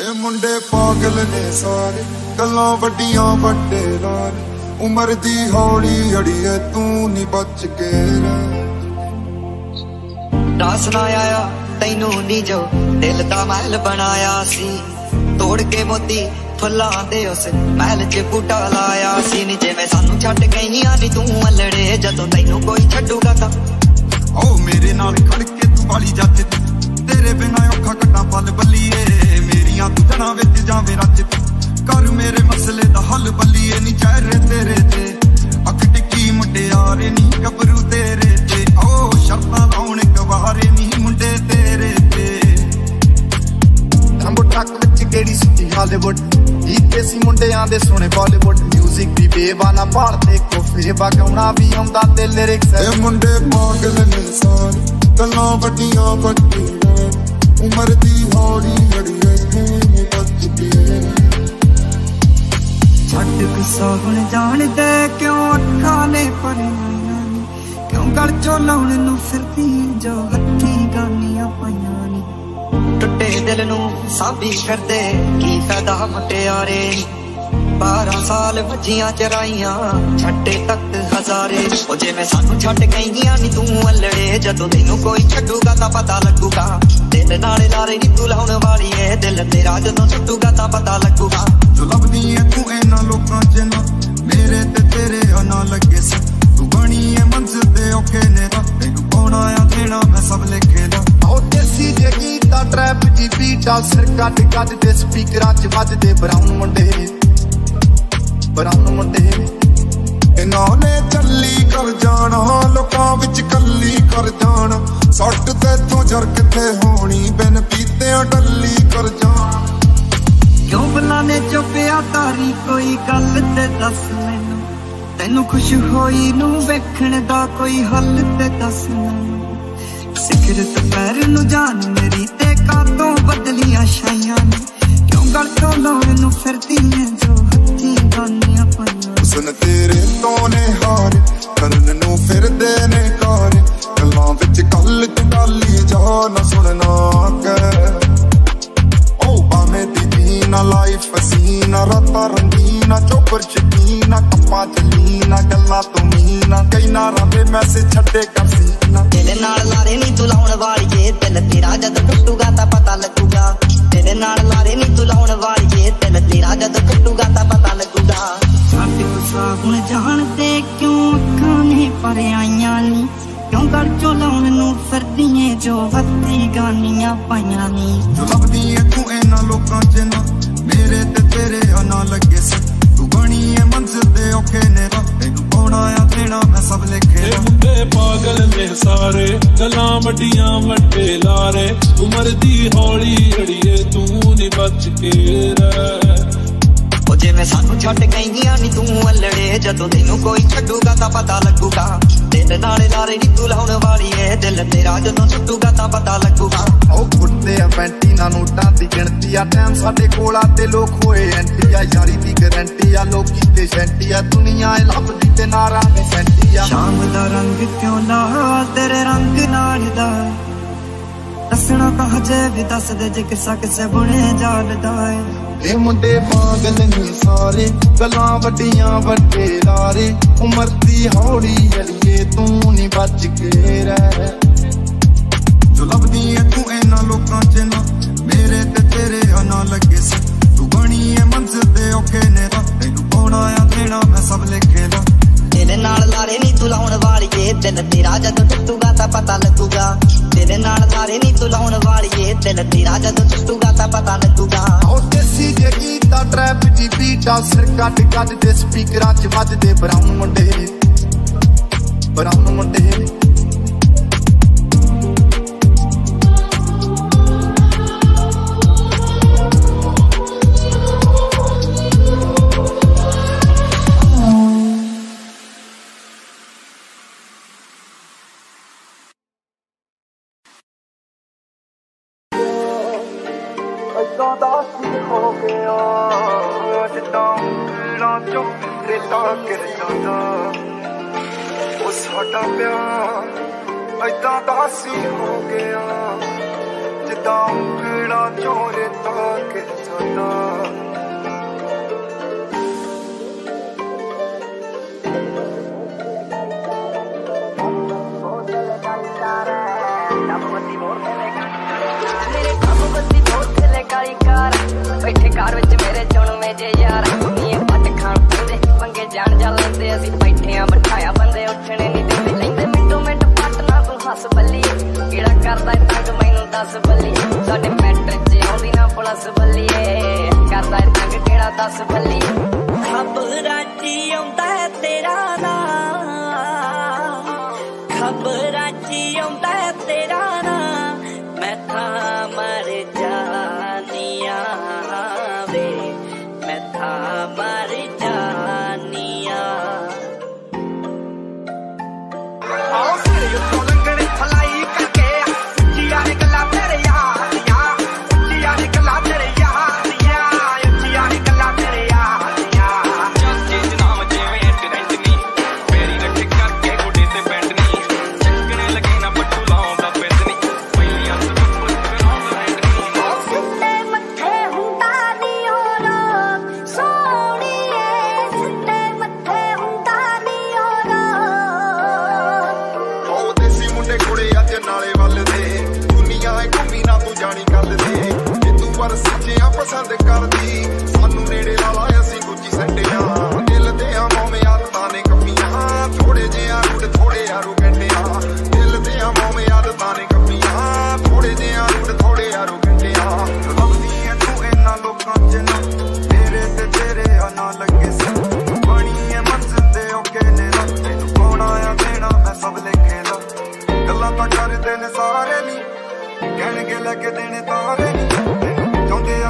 ए मुंडे पागल ने सारे गल्लां वड्डियां वड्डे लाल उम्र दी हौली अड़िए तू नी बच के दास ना आया तैनू नी जो दिल दा महल बनाया सी तोड़ के मोती फुल्लां दे उस महल च बूटा लाया सी नी जिवें सानू छड्ड गईयां नी तू अलड़े जदों तैनू कोई छड्डूगा तां ओ मेरे नाल खड़ के तू वाली जात तेरे बिना औखा कट्टां पल बल्लिए मेरियां तू जणा विच जावें रज कर मेरे मसले दा हल बल्लिए नी चेहरे तेरे ते अख टिकी मुंडियारे नी गबरू तेरे ते ओ शर्तां लाउण गवारे नी मुंडे तेरे ते तंबू ट्रक विच केड़ी सुती हालीवुड हीते सी मुंडियां दे सुने बॉलीवुड म्यूजिक दी बेवाना भाल ते कोफे वगाउणा वी आउंदा ते लिरिक्स ए मुंडे पागल ने सारे गल्लां वड्डियां वड्डे उम्र दी हौली छाने जान दे क्यों खाने पर क्यों गल चो लाने नू फिरती जो हथी गानियां पाइयां नी टुटे दिल नू साबी करदे की फायदा मुटियारे बारह साल बजियां चराइयां छड्डे तख्त हजारे ओ जे मैं सानू छड्ड गईयां नी तू अलड़े जदों तैनू कोई छड्डूगा तां पता लगूगा दिल नाल लारे नी तू लाउण वाली ऐ दिल तेरा जदों छड्डूगा तां पता लगूगा जो लभदी ऐ तू इन्हां लोकां च ना मेरे ते तेरे ना लगे सी तू बणी ऐ मंज़िल ते औखे ने तैनू पाउणा आ देना मैं सब लिखे दा ओ देसी जे गीत दा ट्रैप दी बीट आ सिर कट कट दे स्पीकरां च वजदे ब्राउन मुंडे इन्हां ने चली कर जाना लोकां विच कल्ली कर जाना सट ते तू जर किथे होणी बिन पीतेआं टल्ली कर जाना क्यों बुलाने चुपिया तारी कोई गल ते दस मैनू तैनू खुश होई नू वेखण दा कोई हल ते दस मैनू सिखर दोपहर नू जान मेरी ते कातों बदलियां शाइयां नी क्यों गल चो लाउण नू फिरदी ऐ जो हथी गानियां पाइयां सुन तेरे तो ने हार करन नू फिरदे ने कार गल्लां विच कल डाली जा ना सुनना कर ना लाइफ हसीना रातां रंगीना चोपर चकीना कप्पां च लीना गल्लां तू मीना कई ना रावे मैसेज छड्डे कर सीना तेरे नाल लारे नी तू लाउण वालीए दिल तेरा जद टुटूगा तां पता लगूगा तेरे नाल लारे नी तू लाउण वालीए दिल तेरा जद टुटूगा तां पता लगूगा छड्ड गुस्सा हुण जान दे क्यों अखां ने पर आईयां नी क्यों गल चो लाउण नू फिरदी ऐ जो हत्थी गानियां पाइयां नी जो लभदी ऐ तू इन्हां लोकां च ना मेरे ते तेरे ना लगे सी तू बणी ऐ मंज़िल ते औखे ने तैनू पाउणा आ देना मैं सब लिखे दा मुंडे पागल ने सारे गल्लां वड्डियां वड्डे लारे उम्र दी हौली अड़िए तू नी बच के रह ओ जे मैं सानू छड्ड गईयां नी तू अलड़े जदों तैनू कोई छड्डूगा तां पता लगूगा दिल नाल लारे नी तू लाउण वाली ऐ दिल तेरा जदों छड्डूगा तां पता लगूगा ओ कुत्ते आ पैंटी ना नोटां दी गिनती आ टाइम साडे कोल आ ते लोक होए एंटी आ यारी दी गारंटी आ लोकी ते शैंटी आ दुनिया ए लभदी ते नारा ने फैंटी आ शाम दा रंग क्यों ना तेरे रंग नाल दा दसना तां हजे भी दस दे जे किसा किसे बुने जाल दा ए मुंडे पागल ने सारे गल्लां वड्डियां वड्डे लारे उम्र दी हौली अड़िए तू नी बच के रह जो लभदी ऐ तू इन्हां लोकां च ना मेरे ते तेरे ना लगे सी तू बणी ऐ मंज़िल ते औखे ने तैनू पाउणा आ देना मैं सब लिखे दा तेरे नाल लारे नी तू लाउण वालीए दिल तेरा जदों टुटूगा तां पता लगूगा तेरे नाल लारे नी तू लाउण वालीए दिल तेरा जदों टुटूगा तां पता लगूगा ओ देसी जे गीत दा ट्रैप दी बीट आ सिर कट कट दे स्पीकरां च वजदे ब्राउन मुंडे हो गया जिदा उंगलां चों रेतां वाली कार बैठे कार विच मेरे चुनमे जे यार नींद पट खान पींदे पंगे जान जा लैंदे असीं बैठे आं बिठाया बंदे उठणे नहीं दिंदे लैंदे मिंटो मिंट पट ना तूं हस बल्ली केड़ा करदा ऐ तंग मैनूं दस बल्ली साडे मैटर च आउंदी ना प्लस बल्ली करदा ऐ तंग केड़ा दस बल्ली खबरां च आउंदा है तेरा नाम खबरां च आउंदा है तेरा नाम मैं था मर जानिया वे मैं था मर जानिया पसंद कर दी सानू नेड़े लाला असीं दूजी संडिया दिल दे मोमे आदतां ने कम्मियां थोड़े जिहा रूड थोड़े यारू गंडिया दिल दे मोमे आदतां ने कम्मियां थोड़े जिहा रूड थोड़े यारू गंडिया लभदियां नूं इन्हां लोकां च ना तेरे ते तेरे ना लगे सी बणी ऐ मंज़िल दे ओके ने तैनूं पाउणा आ देना मैं सब लेखे दा गल्लां तां करदे ने सारे नी कहणगे लगे देने तारे नी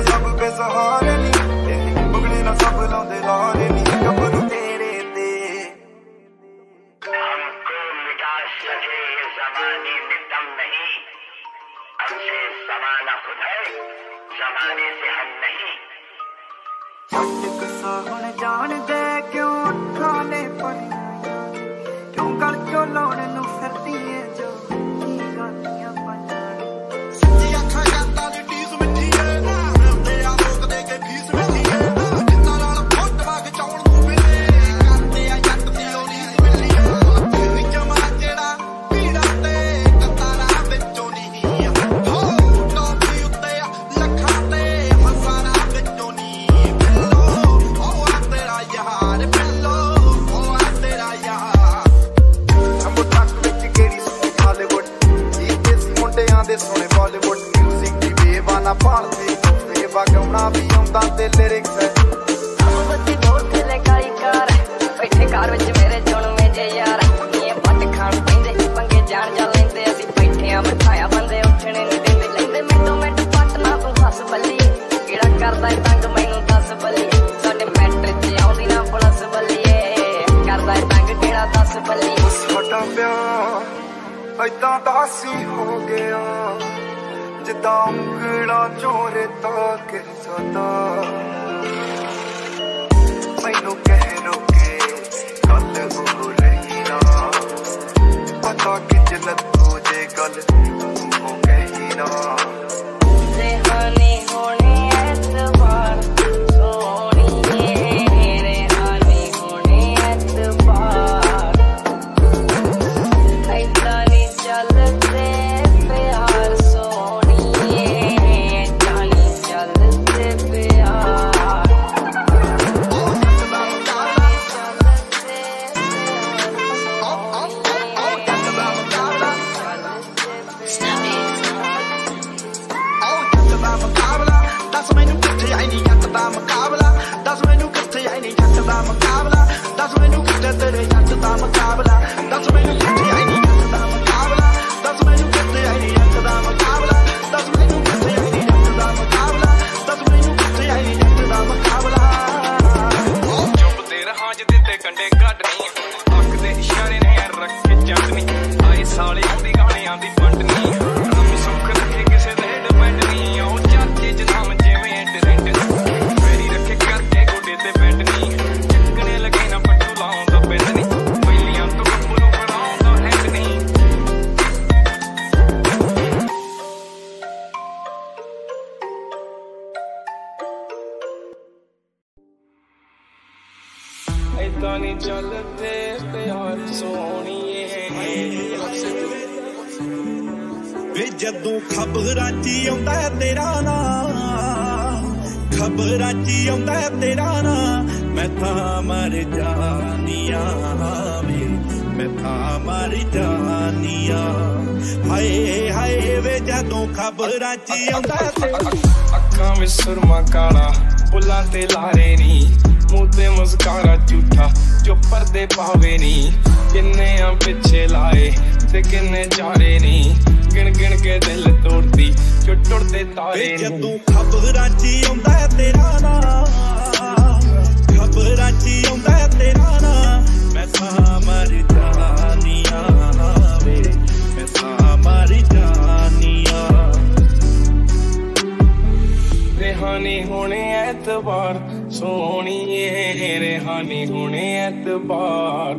सब बेसहारे नहीं बुगड़े ना सब लाउंदे लारे नहीं गबरू तेरे ते हमको मिटा सके ये ज़माने में दम नहीं हमसे ज़माना खुद है ज़माने से हम नहीं झटक सा हुण जान दे क्यों खाने पर क्यों कर क्यों लाउणे नूं फिरदी ऐ जो की गालियां पांदा सच्ची आखां जांदा दी टीस मिठी ऐ सुने बॉलीवुड म्यूजिक की बेवाना पालते सेवा गाउना भी आंदा ते लिरिक्स है बच्चे ढोल थले काली कार बैठे कार विच मेरे चुनमे जे यार नींद पट खान पींदे पंगे जान जा लैंदे असीं बैठे आं बिठाया बंदे उठणे नहीं दिंदे लैंदे मिंटो मिंट पट ना तूं हस बल्ली केड़ा करदा ऐ तंग मैनूं दस बल्ली साडे मैटर च आउंदी ना प्लस बल्ली करदा ऐ तंग केड़ा दस बल्ली साडा प्यार ऐदा दासी हो गया जिदा उंगड़ा चोरे ता किरदा मैनू कह रोके गल हो रही ना पता किज लत्तू जे गल हो गई ना वे जदों खबरां च आउंदा तेरा नाम। रब राजी आंदा तेरा ना मैं था मर जानिया वे मैं था मर जानिया हाय हाय वे जदों खबर ची आंदा अखां विच सुरमा काला बुला ते लारे नी मूंह ते मुस्कारा झूठा जो परदे पावे नी किन्ने आ पिछे लाए ते किन्ने चारे नी गिण गिण के दिल तोड़ती जो टुटदे तारे नी जदों खबर ची आंदा तेरा ना खबर ची आंदा तेरा ना मैं था मर जानिया वे मैं था मर जानिया रेहानी होने ऐतबार सोहणीए रेहानी होने ऐतबार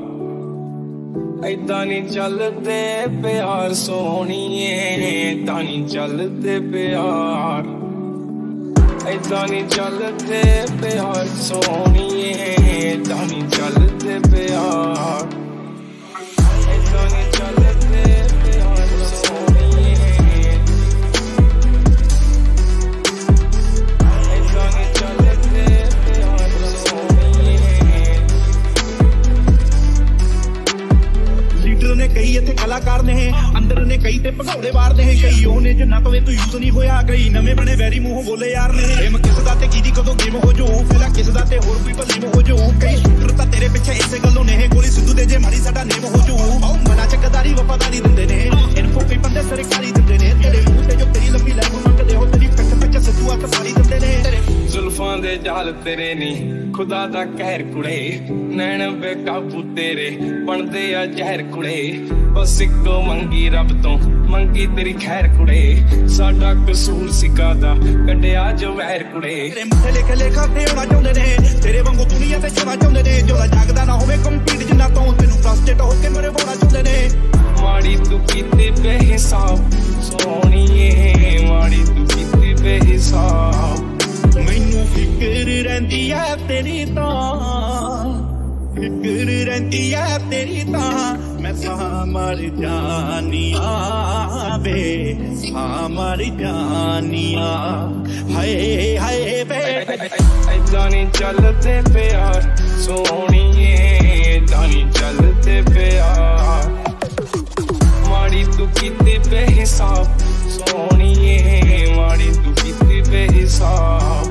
ऐदां नहीं चलदे प्यार सोहणीए ऐदां नहीं चलदे प्यार ऐदां नहीं चलदे प्यार सोहणीए ऐदां नहीं चलदे प्यार ऐदां नहीं चलदे प्यार सोहणीए ऐदां नहीं चलदे प्यार सोहणीए लीडर ने कई इत्थे कलाकार ने अंदर ने कई ते भगौड़े वार ने कई ओने ज ना पवे तू यूज नहीं होया कई नवे बने वैरी मूंह बोले यार ने प्रेम किस दा ते कीदी कदों गिम हो जो फिला किस दा ते होर भी भली हो जो कई शूटर ता तेरे पीछे इसे गल्लों ने गोली सिद्धू दे जे मारी साडा नेम हो जो ओ मना चकदारी वफादारी दिंदे ने इनको पे बंदे सरकारी दिंदे ने तेरे मुंह ते जो तेरी लंबी लाइफ मंगदे हो तेरी पक्क पक्क सिद्धू आके सारी दिंदे ने तेरे जुल्फां दे जाल तेरे नी खुदा दा कहर कुड़े नैन बेकाबू तेरे बनदे आ जहर कुड़े बस इको मंगी रब तो मंगी तेरी खैर कुड़े साडा कसूर सिका दा कढिया जो वैर कुड़े तेरे मुंडे लिख लेखा ते होना चाहुंदे ने तेरे वांगू दुनिया ते जीना चाहुंदे ने जो जागदा ना होवे कंपीट जिन्ना तो तेनू फ्रस्ट्रेट होके मरे बोना चाहुंदे ने माड़ी तू कीती बेहिसाब सोहणीए माड़ी तू कीती बेहिसाब मैनू फिकर रहिंदी ऐ तेरी तां फिकर रहिंदी ऐ तेरी तां मैं था मर जानिया वे था मर जानिया हाय हाय वे ऐदां नहीं चलदे प्यार सोहणीए ऐदां नहीं चलदे प्यार माड़ी तू कीती बेहिसाब सोहणीए माड़ी तू कीती बेहिसाब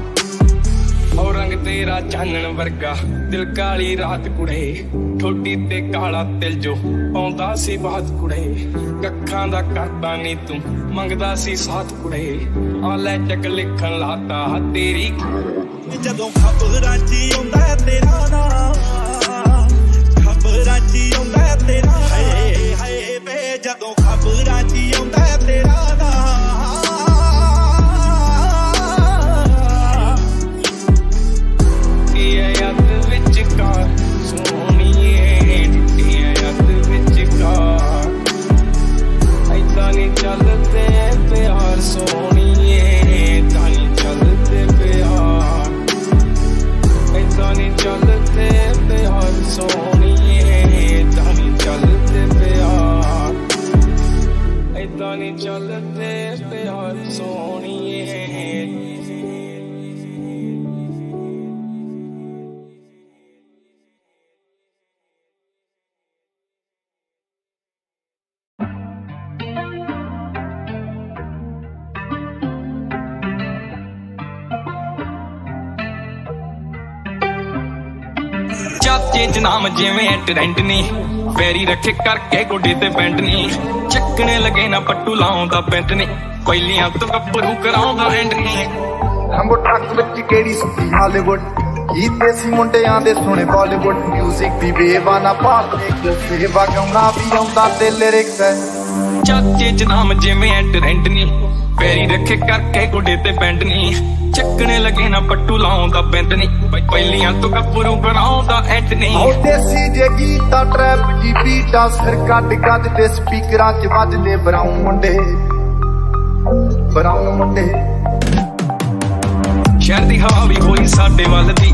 और रंग तेरा चानन वर्गा दिल काली रात कुड़े ठोडी ते काला तिल जो पाउंदा सी बात कुड़े कक्खां दा करदा नी तू मंगदा सी साथ कुड़े आ ले चक लिखण लाता तेरी जदों खबरां च आंदा तेरा नाम खबरां च आंदा तेरा हाय हाय वे जदों खबरां च आंदा तेरा नाम नाम जिवें ट्रेंड नी पैरी रखे करके गोडे ते पैंट नी चकने लगे ना पट्टू लाउंदा पैंट नी कोयलियां तो कपरू कराउंदा रेंट नी रंबो ट्रक विच केड़ी सुती हॉलीवुड की देसी मुंडियां दे सुने बॉलीवुड म्यूजिक दी बेवाना पाके सेवा गाउना भी आउंदा ते लिरिक्स है चाचे जनाम जिवें ट्रेंड नी पैरी रखे करके गोडे ते पैंट नी चकने लगे ना पट्टू लाउंदा पैंट नी पहलियां तो कपूरू बनाउंदा एंट नी ओ देसी जे गीता ट्रैप दी बीटा सिर कट कट ते स्पीकरां च वजदे ब्राउन मुंडे शहर दी हवा भी होई साडे वल दी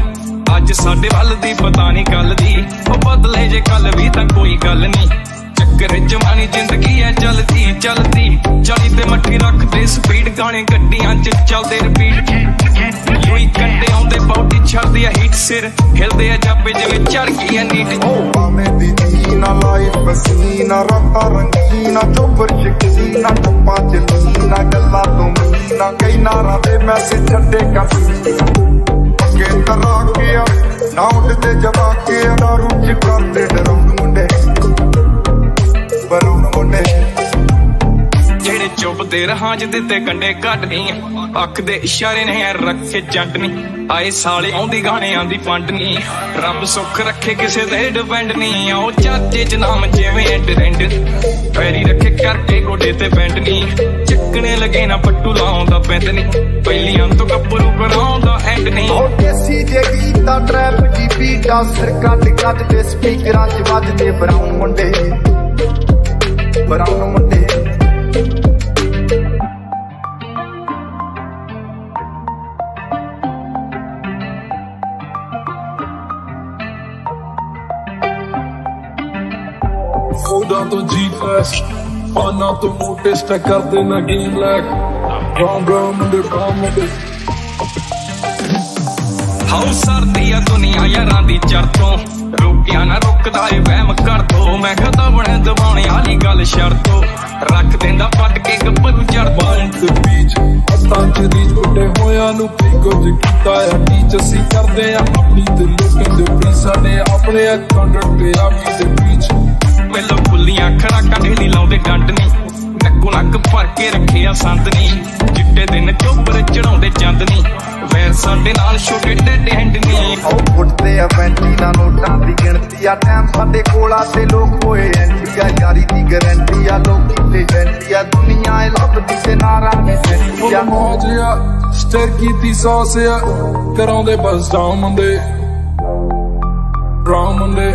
अज साडे वल दी पता नहीं कल दी ओ बदले जे कल भी तां कोई गल नहीं चक्कर जमानी जिंदगी है चलती चलती चली ते मट्ठी रख दे स्पीड गाने गड्डियां च चलदे रिपीट ड्रिंक करते आउंदे बॉडी छड़दे हीट सिर हिलदे जाबे जिवें चढ़ गई नीट भावें दी जीना लाइफ पसीना रातां रंगीना चोबर शकीना टप्पा चलीना गल्लां तों मीना कई नारा दे मैसेज छड्डे कसीना पक्के तरा के ना उठदे जवा के दारू च करदे डरो मुंडे बरो मुंडे जेड़े चुभदे रहां जिदे कंडे काटनी अख दे इशारे ने रखे जटनी आए साले आउंदी गाने आंदी पंडनी रब सुख रखे किसे दे डिपेंड नहीं आओ चाचे जनाम जिवें ट्रेंड पैरी रखे करके गोडे ते बैंडनी चकने लगे ना पट्टू लाउंदा बैंडनी पहलियां तो कपरू बनाउंदा एंड नहीं ओ कैसी जे गीता ट्रैप की बीटा सिर कट कट दे स्पीकरां च वजदे ब्राउन मुंडे तो जी फैस पाना तो मोटे स्टैक कर देना गेम लैक ब्राउन ब्राउन मुंडे ब्राउन मुंडे हाउ सर्दी है दुनिया यारां दी चरतों रोकिया ना रोकदा ए वहम कर दो मैं खता बने दबाने वाली गल शर्तों रख देंदा पट के गब्बरू चढ़ बांट दे बीच अस्तां च रीच बुटे होया नु पिको ज कीता है टीच असी करदे आ अपनी ते लोकां दे प्रीसा ने अपने अकाउंट पे आपी दे बीच मेलो बुलियां खराका ढेली लाउंदे डंडनी नक्को नक्क भर के रखे संतनी चिट्टे दिन चोबर चढ़ाउंदे चांदनी वैर साडे नाल छोटे ढेडे हैंडनी ओ फुटदे आ पैंटीना नोटां दी गिणती आ टाइम साडे कोला ते लोक होए एंट्री आ यारी दी गारंटी आ लोकी ते जंटी आ दुनिया ए लभदी ते नारा ने जंटी आ मौजिया स्टर कीती सॉस आ कराउंदे बस डाउन मुंडे ब्राउन मुंडे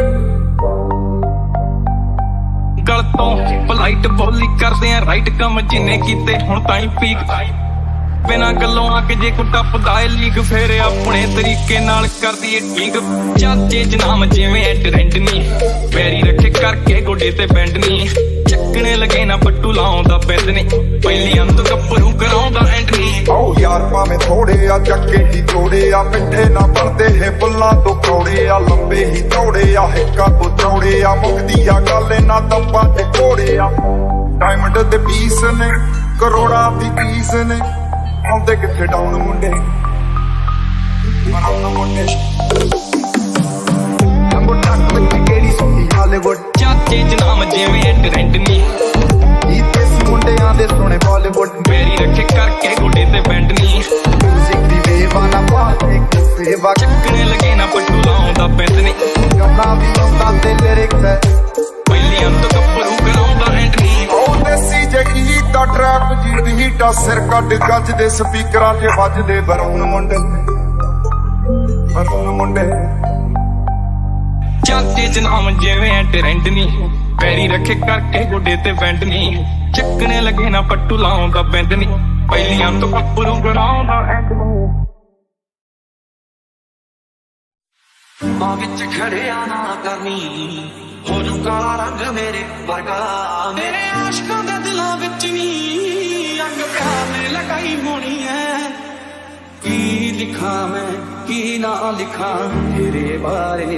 पलाइट बोली करदे आ राइट कम जिन्ने कीते हुण ताईं पीक बिना गल्लों आके जे कोई टपदा ए लीक फेर अपने तरीके नाल करदी ए ठीक चाचे जनाम जिवें ट्रेंड नहीं पैरी रखे करके गोडे ते बैंड नहीं चकने लगे ना पट्टू लाउंदा बैंड नहीं पहलियां तो कपरू कराउंदा एंड नहीं आओ यार भावें थोड़े आ चक्के दी थोड़े आ मिठे ना बनदे हे बुल्ला तो कौड़े आ लंबे ही थोड़े आ हिक्का तो चौड़े आ मुकदी आ गल ना दब्बा ते कोड़े आ डायमंड दे पीस ने करोड़ा दी पीस ने आउंदे किथे डाउन मुंडे बनाउन मुंडे नंबर नक ते केड़ी सुनी बॉलीवुड चाचे जनाम जिवें ट्रेंड नहीं मुंडे आंदे सोने बॉलीवुड मेरी रखे करके गोडे ते बैंड नहीं म्यूजिक दी वेवा ना पाते सेवा चकने लगे ना पट्टू लाउंदा बैंड नहीं गल्ला भी आउंदा ते लिरिक्स है पहलियां तो कपरू कराउंदा एंड नहीं ओ देसी जगी दा ट्रैप जी दी हीटा सिर कट गज दे स्पीकरां ते वजदे बराउन मुंडे चाचे जनाम जिवें ट्रेंड नहीं पैरी रखे करके गोडे ते बैंड नहीं चकने लगे ना पट्टू लाउंदा बैंड नहीं पहलियां तो कपरू कराउंदा एंड नहीं मां विच खड़े आना करनी हो जू काला रंग मेरे वर्गा मेरे आशकां दे दिलां विच नी अंग प्यार ने लगाई होनी है की लिखा मैं की ना लिखा तेरे बारे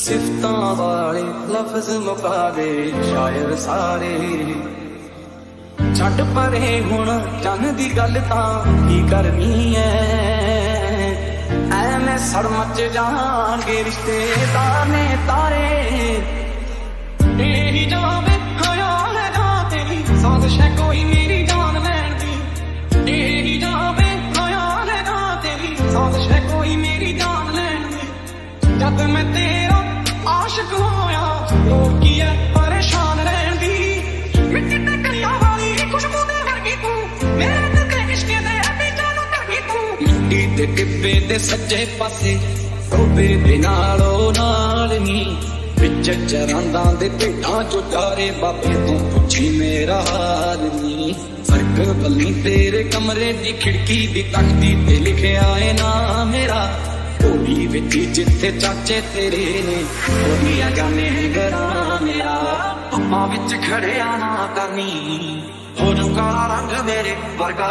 सिफतां वाले लफ्ज मुका दे शायर सारे छड्ड परे हुण चन दी गल तां की करनी ऐ ऐवें सड़ मच जाणगे रिश्तेदार ने तारे तेरी जावे होया है ना तेरी साजिश है कोई मेरी जान लैण दी तेरी जावे होया है ना तेरी साजिश है कोई मेरी जान लैण दी जद मैं तेरा आशिक होया लोड़ की है परेशान रहन दी मिट्टी ते कलियां वाली खुशबू दे वर्गी तू मेरे दिल दे इश्क दे बीजां नूं करगी तू मिट्टी दे टिप्पे दे सच्चे पासे रोबे दे नालों नाल नी विच चरांदा दे ढेडां चों तारे बाबे तू पुछी मेरा हाल नी सर्कल बल्ली तेरे कमरे दी खिड़की दी तकदी ते लिखया है ना मेरा धोबी बिच जिथे चाचे तेरे ने ओदिया गाने हैं गरा मेरा अम्मा बिच खड़े आना करनी हो जू काला रंग मेरे वर्गा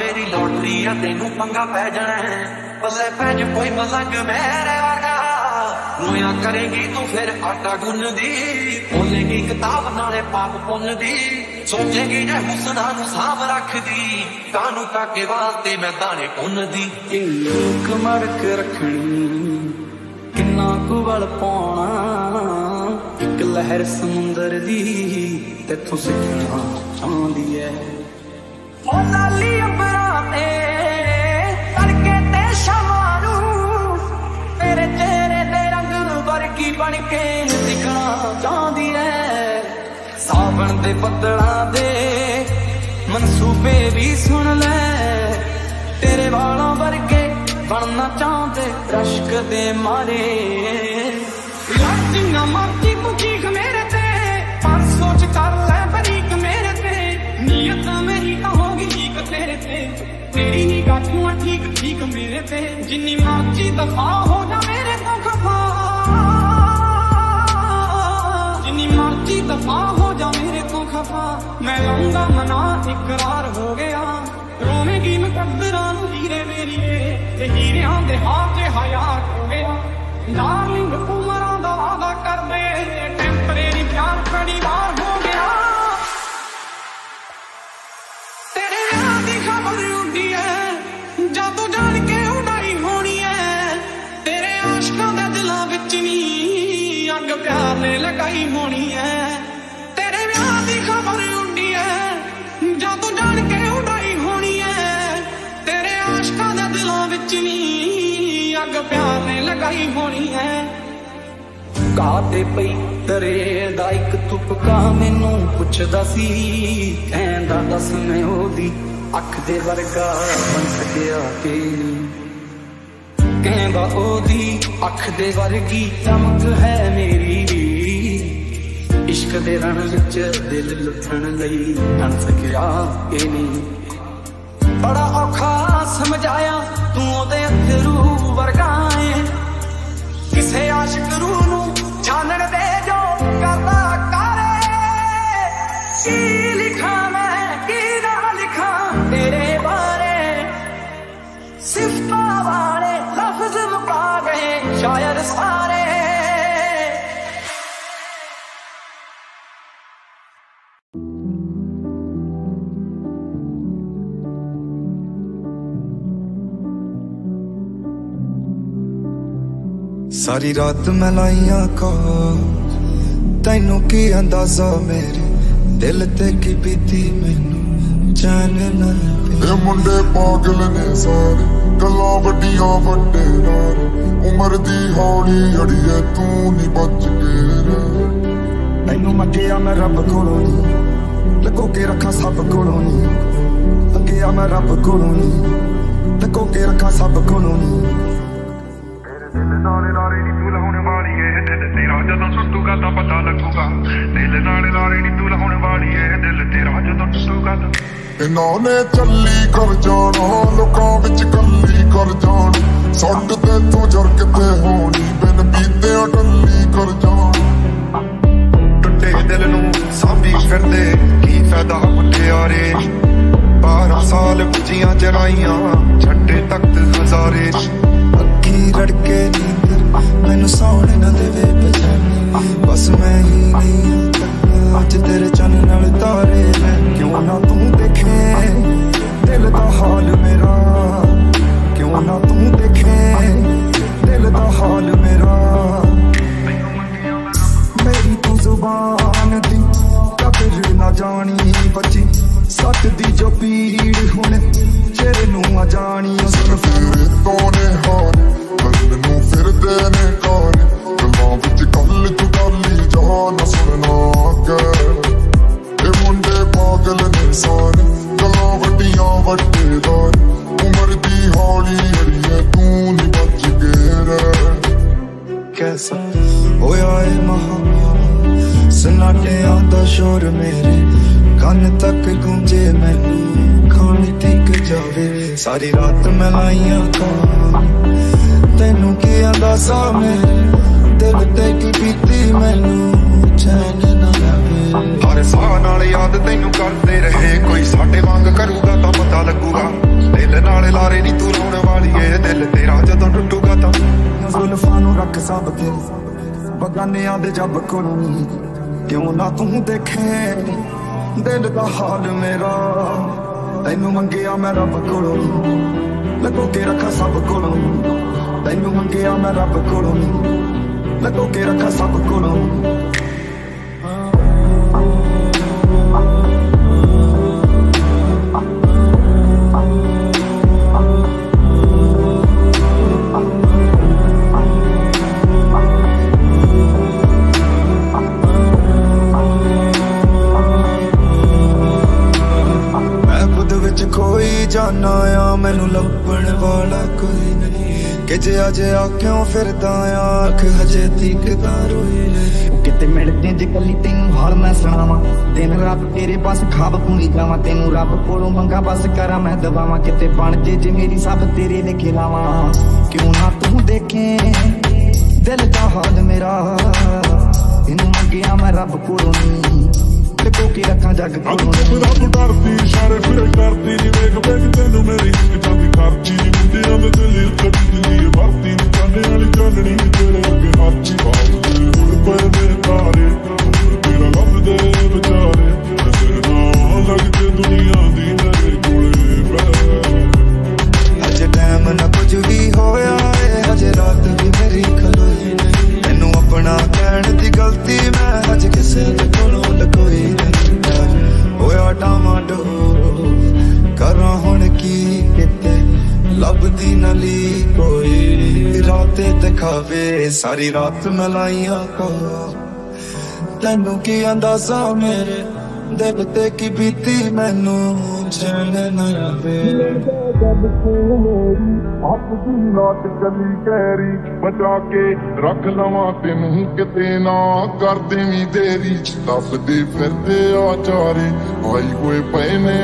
मेरी लॉटरी है तेनू पंगा पै जाना है पले पैज कोई मलंग मेरे वर्गा रोया करेगी तू फिर आटा गुन दी बोलेगी किताब नाले पाप पुन दी सोचेगी मैं हुसना नू साम रख दी कानू काके वास्ते मैं दाने पुन दी कि लोक मड़क रखनी किन्ना कुवल पाना एक लहर समुंदर दी तेथों सिखना आंदी है ओ लाली अंबरा तेरे तड़के ते शामां नू मेरे चेहरे दे रंग नू वरगी बन के दिखना चाहंदी है सावन दे बदलां दे मनसूबे भी सुन ले तेरे वालों वर्गे बनना चाहते रश्क दे मारे लड़ना मरती बुकीक मेरे ते पर सोच कर ले बरीक मेरे ते नीयत मेरी तो होगी ठीक तेरे ते तेरी ही गाठूं ठीक ठीक मेरे ते जिन्नी मर्जी दफा हो जा मेरे तो खफा जिन्नी मर्जी दफा हो मैं लूंगा मना इकरार हो गया रोवेगी मैं कदरा नू हीरे मेरी ते हीरे आंदे हाथ हया हो गया डार्लिंग उमरां दा वादा कर दे टेंपरेरी प्यार कड़ी बार हो गया तेरे विआह दी खबर उड्डी है जादू जान के उड़ाई होनी है तेरे आशकां दे दिलां विच नी अग प्यार ने लगाई होनी है प्यार ने लगाई होनी है काते पई तरे दा इक तुपका मैनू पुछदा सी कहंदा दस मैं ओदी अख दे वर्गा बन सकिया के कहंदा ओदी अख दे वर्गी चमक है मेरी इश्क दे रण विच दिल लुठण लई बन सकिया के नहीं बड़ा औखा समझाया तू ओदे अथरू वर्गाए किसे आशिक रूह नू जानण दे जो करदा करे की लिखा मैं की ना लिखा तेरे बारे सिफतां वाले लफ्ज मुका गए शायर सारे सारी रात मैं लाइया कॉल तैनू की अंदाजा मेरे दिल ते की बीती मैनू जान ना ए मुंडे पागल ने सारे गल्लां वड्डियां वड्डे नार उमर दी हौली अड़िए तू नहीं बच के तैनू मंगिया मैं रब कोलों नहीं लगो के रखा सब कोलों नहीं मंगिया मैं रब कोलों नहीं लगो के रखा सब कोलों नहीं नाले लारे नी तू लाने वाली है दिल तेरा जदों टूटूगा तां पता लगूगा दिल नाले लारे नी तू लाने वाली है दिल तेरा जदों टूटूगा इन्होंने चली कर जाना लोकां विच कल्ली कर जान सट ते तू जरक ते होनी बिन बीते टल्ली कर जान टुटे दिल नूं सांभी फिरदे की फायदा मुटियारे 12 साल गुजियां जराइयां छड्डे तख्त हजारे लड़के मैनू सौने ना देवे बस मैं ही नहीं अज तेरे चन नाल तारे क्यों ना तू देखे दिल दा हाल मेरा क्यों ना तू देखे दिल दा हाल मेरा मेरी तू जुबान दी कब्र ना जानी बची सत दी जो पीड़ हुणे चेहरे नू आ जानी शोर मेरे कान तक गूंजे मैनू खाने तक जावे सारी रात मैं लाइया का तेनू की अंदाजा मेरे दिल ते की बीती मैनू चैन ना लवे। हर साह नाल याद तेनू करते रहे, कोई साडे वांग करूगा तां पता लगूगा। दिल नाल लारे नी तू रोण वाली ए, दिल तेरा जदों टुटूगा तां जुल्फां नू रख सब के बगानियां दे जब कोनू नी क्यों ना तू देखे दिल दा हाल मेरा। तेनू मंगिया मैं रब कोलों लगो के रखा सब कोलों, तेनू मंगिया मैं रब कोलों लगो के रखा सब कोलों। कोई जाना या मैनू लभण वाला कोई नहीं, कि जे अजे आ क्यों फिरदा या अख हजे तीकदा रोई नहीं। किते मिलदे जे कली तेनू हाल मैं सुनावा, दिन रात तेरे पास खाब पूरी जावा। तेनू रब कोलों मंगा बस करा मैं दबावा, किते बण जे जे मेरी सब तेरे लिखे लावा। क्यों ना तू देखे दिल दा हाल मेरा, इनू मंगिया मैं रब कोलों नहीं रखा जग डरती सारे फिर करती नी वेख वेख तेनू मेरी कभी करती नी मुंडिया में दिली कटदी भरती नी चाने वाली चाननी तेरे अगे नाची पाई उड़ पे मेरे तारे तेरा लब दे बेचारे तेरे नाल लगदे दुनिया दी मेरे कोले पै। अज टाइम ना कुछ भी होया ए, अज रात भी मेरी खलोई नहीं। तेनू अपना कहण दी गलती मैं अज किसे दे कोलों लगोई करा हुण की किते लभदी नली कोई राते दिखावे सारी रात मलाइया को। तैनू की अंदाजा मेरे दिल ते की बीती मैनू चैन ना आवे। रात गली गहरी बचा के रख लवा तेनू किते ना कर देवी देरी दसदे फिरदे आचारे वाई कोई पैने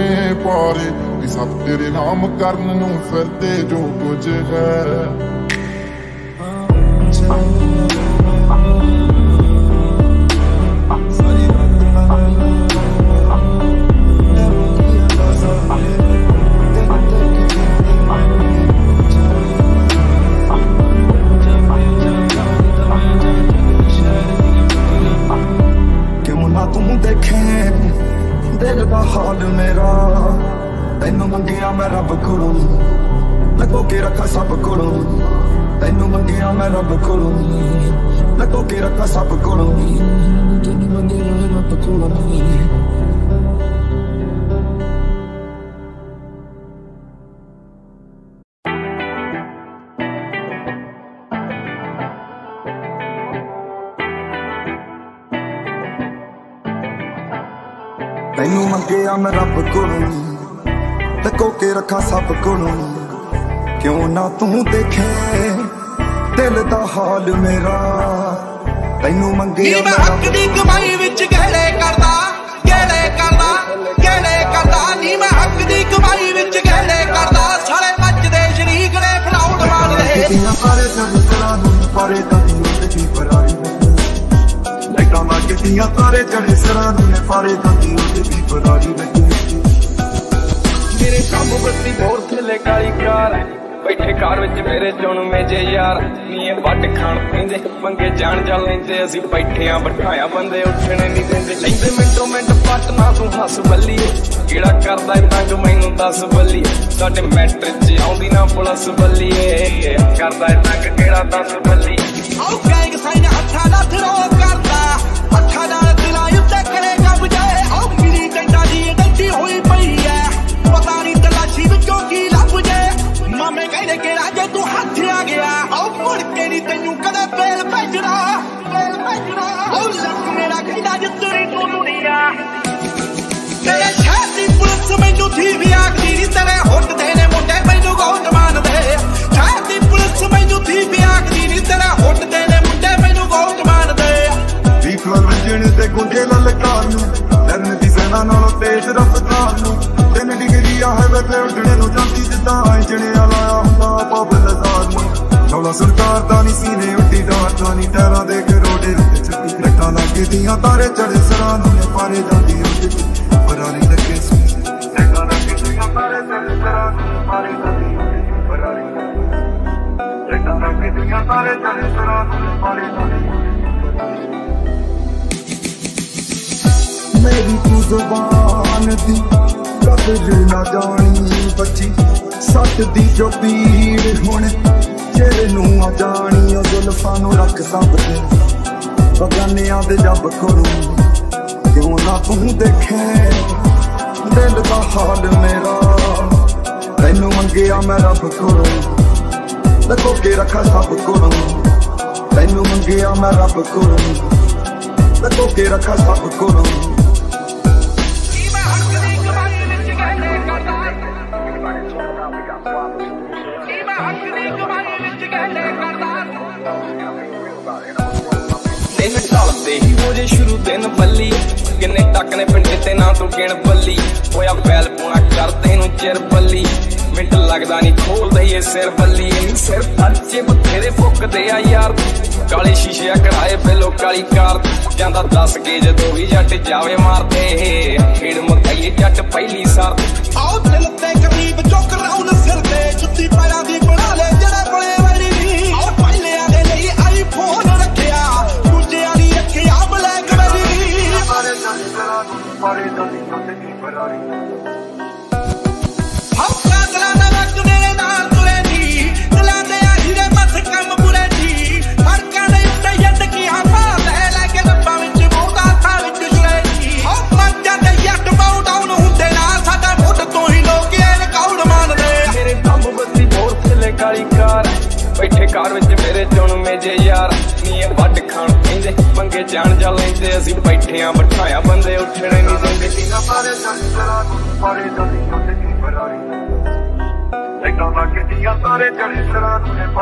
पारे सब तेरे नाम करन नू फिरदे जो कुछ है। दिल दा हाल मेरा, तेनू मंगिया मैं रब कोलों लगो के रखा सब कोलों। तेनू मंगिया मैं रब कोलों लगो के रखा सब कोलों। तेनू मंगिया मैं रब कोलों। तेनू मंगिया मैं रब कोलों लगो के रखा सब कोलों। क्यों ना तू देखे दिल दा हाल मेरा, तेनू मंगिया मैं हक दी कमाई विच गहड़े करदा गहड़े करदा गहड़े करदा नी मैं हक दी कमाई विच गहड़े करदा। सारे मच दे शरीक ने फलाउट मार दे तेरा सारे सब करा दूं पारे तारी उठ जी पराई कितियां तारे चढ़े सरां ने पारे कदी उठदी परारी बैठी। मेरे काम बत्ती भोर थले काली कार बैठे कार विच मेरे चुण मेजे यार नीए वट खाण पींदे मंगे जान जा लैंदे असीं बैठियां बठाया बंदे उठणे नहीं देंदे लैंदे मिंटो मिंट पट ना तूं हस बल्लीए किहड़ा करदा ऐ तंग मैनूं दस बल्लीए साडे मैट्रिक च आउंदी ना पुलिस बल्लीए करदा ऐ तंग किहड़ा दस बल्लीए। आउ गैंग साइन हत्था ना थरो करदा सुरकार तानी सीने उठी डार तानी टैरा देख रोडे रुके चुकी लटा लागे दिया तारे चढ़े सरान ने पारे जाती होती बरारी लगे सुनी लटा लागे दिया तारे चढ़े सरान ने पारे जाती होती बरारी लटा लागे दिया तारे चढ़े सरान ने पारे जाती होती मेरी तू जुबान दी कदर ना जानी बची सत दी जो पीड़ होने चेहरे नू आ जानी जुल्फां नू रख साबते बगानियां दे जब करूं क्यों ना तू देखे दिल दा हाल मेरा तैनू मंगिया मैं रब करूं लको के रखा सब करूं तैनू मंगिया मैं रब करूं लको के रखा सब करूं दिन ढालते ही हो जे शुरू दिन बली किन्ने तक ने पिंडे ते ना तू गिण बली होया बैल पौना करते नू चिर बली मिंट लगदा नहीं खोल दईए सिर बली सिर अच्छे बथेरे फुकदे आ यार काले शीशे कराए पेलो काली कार जांदा दस के जदों ही जट जावे मारते खेड़ मकाईए जट पहली सार आओ दिल ते करीब चुक राउ न सिर दे जुत्ती पैरां दी बना ले जड़ा कोले वैरी आओ पहले आ दे लई आईफोन रखया दूजे वाली रखया ब्लैकबेरी मारे जाने करा मारे जाने कोते बरारी बैठे कार विच मेरे चुनमे जे यार नीए वट खान कहंदे मंगे जान जा लैंदे असीं बैठे आ बठाया बंदे उठणे नहीं दिंदे ना सारे संसारा सारे दादी होते की बरारी लैंदा लागे दिया सारे चढ़े सरा ने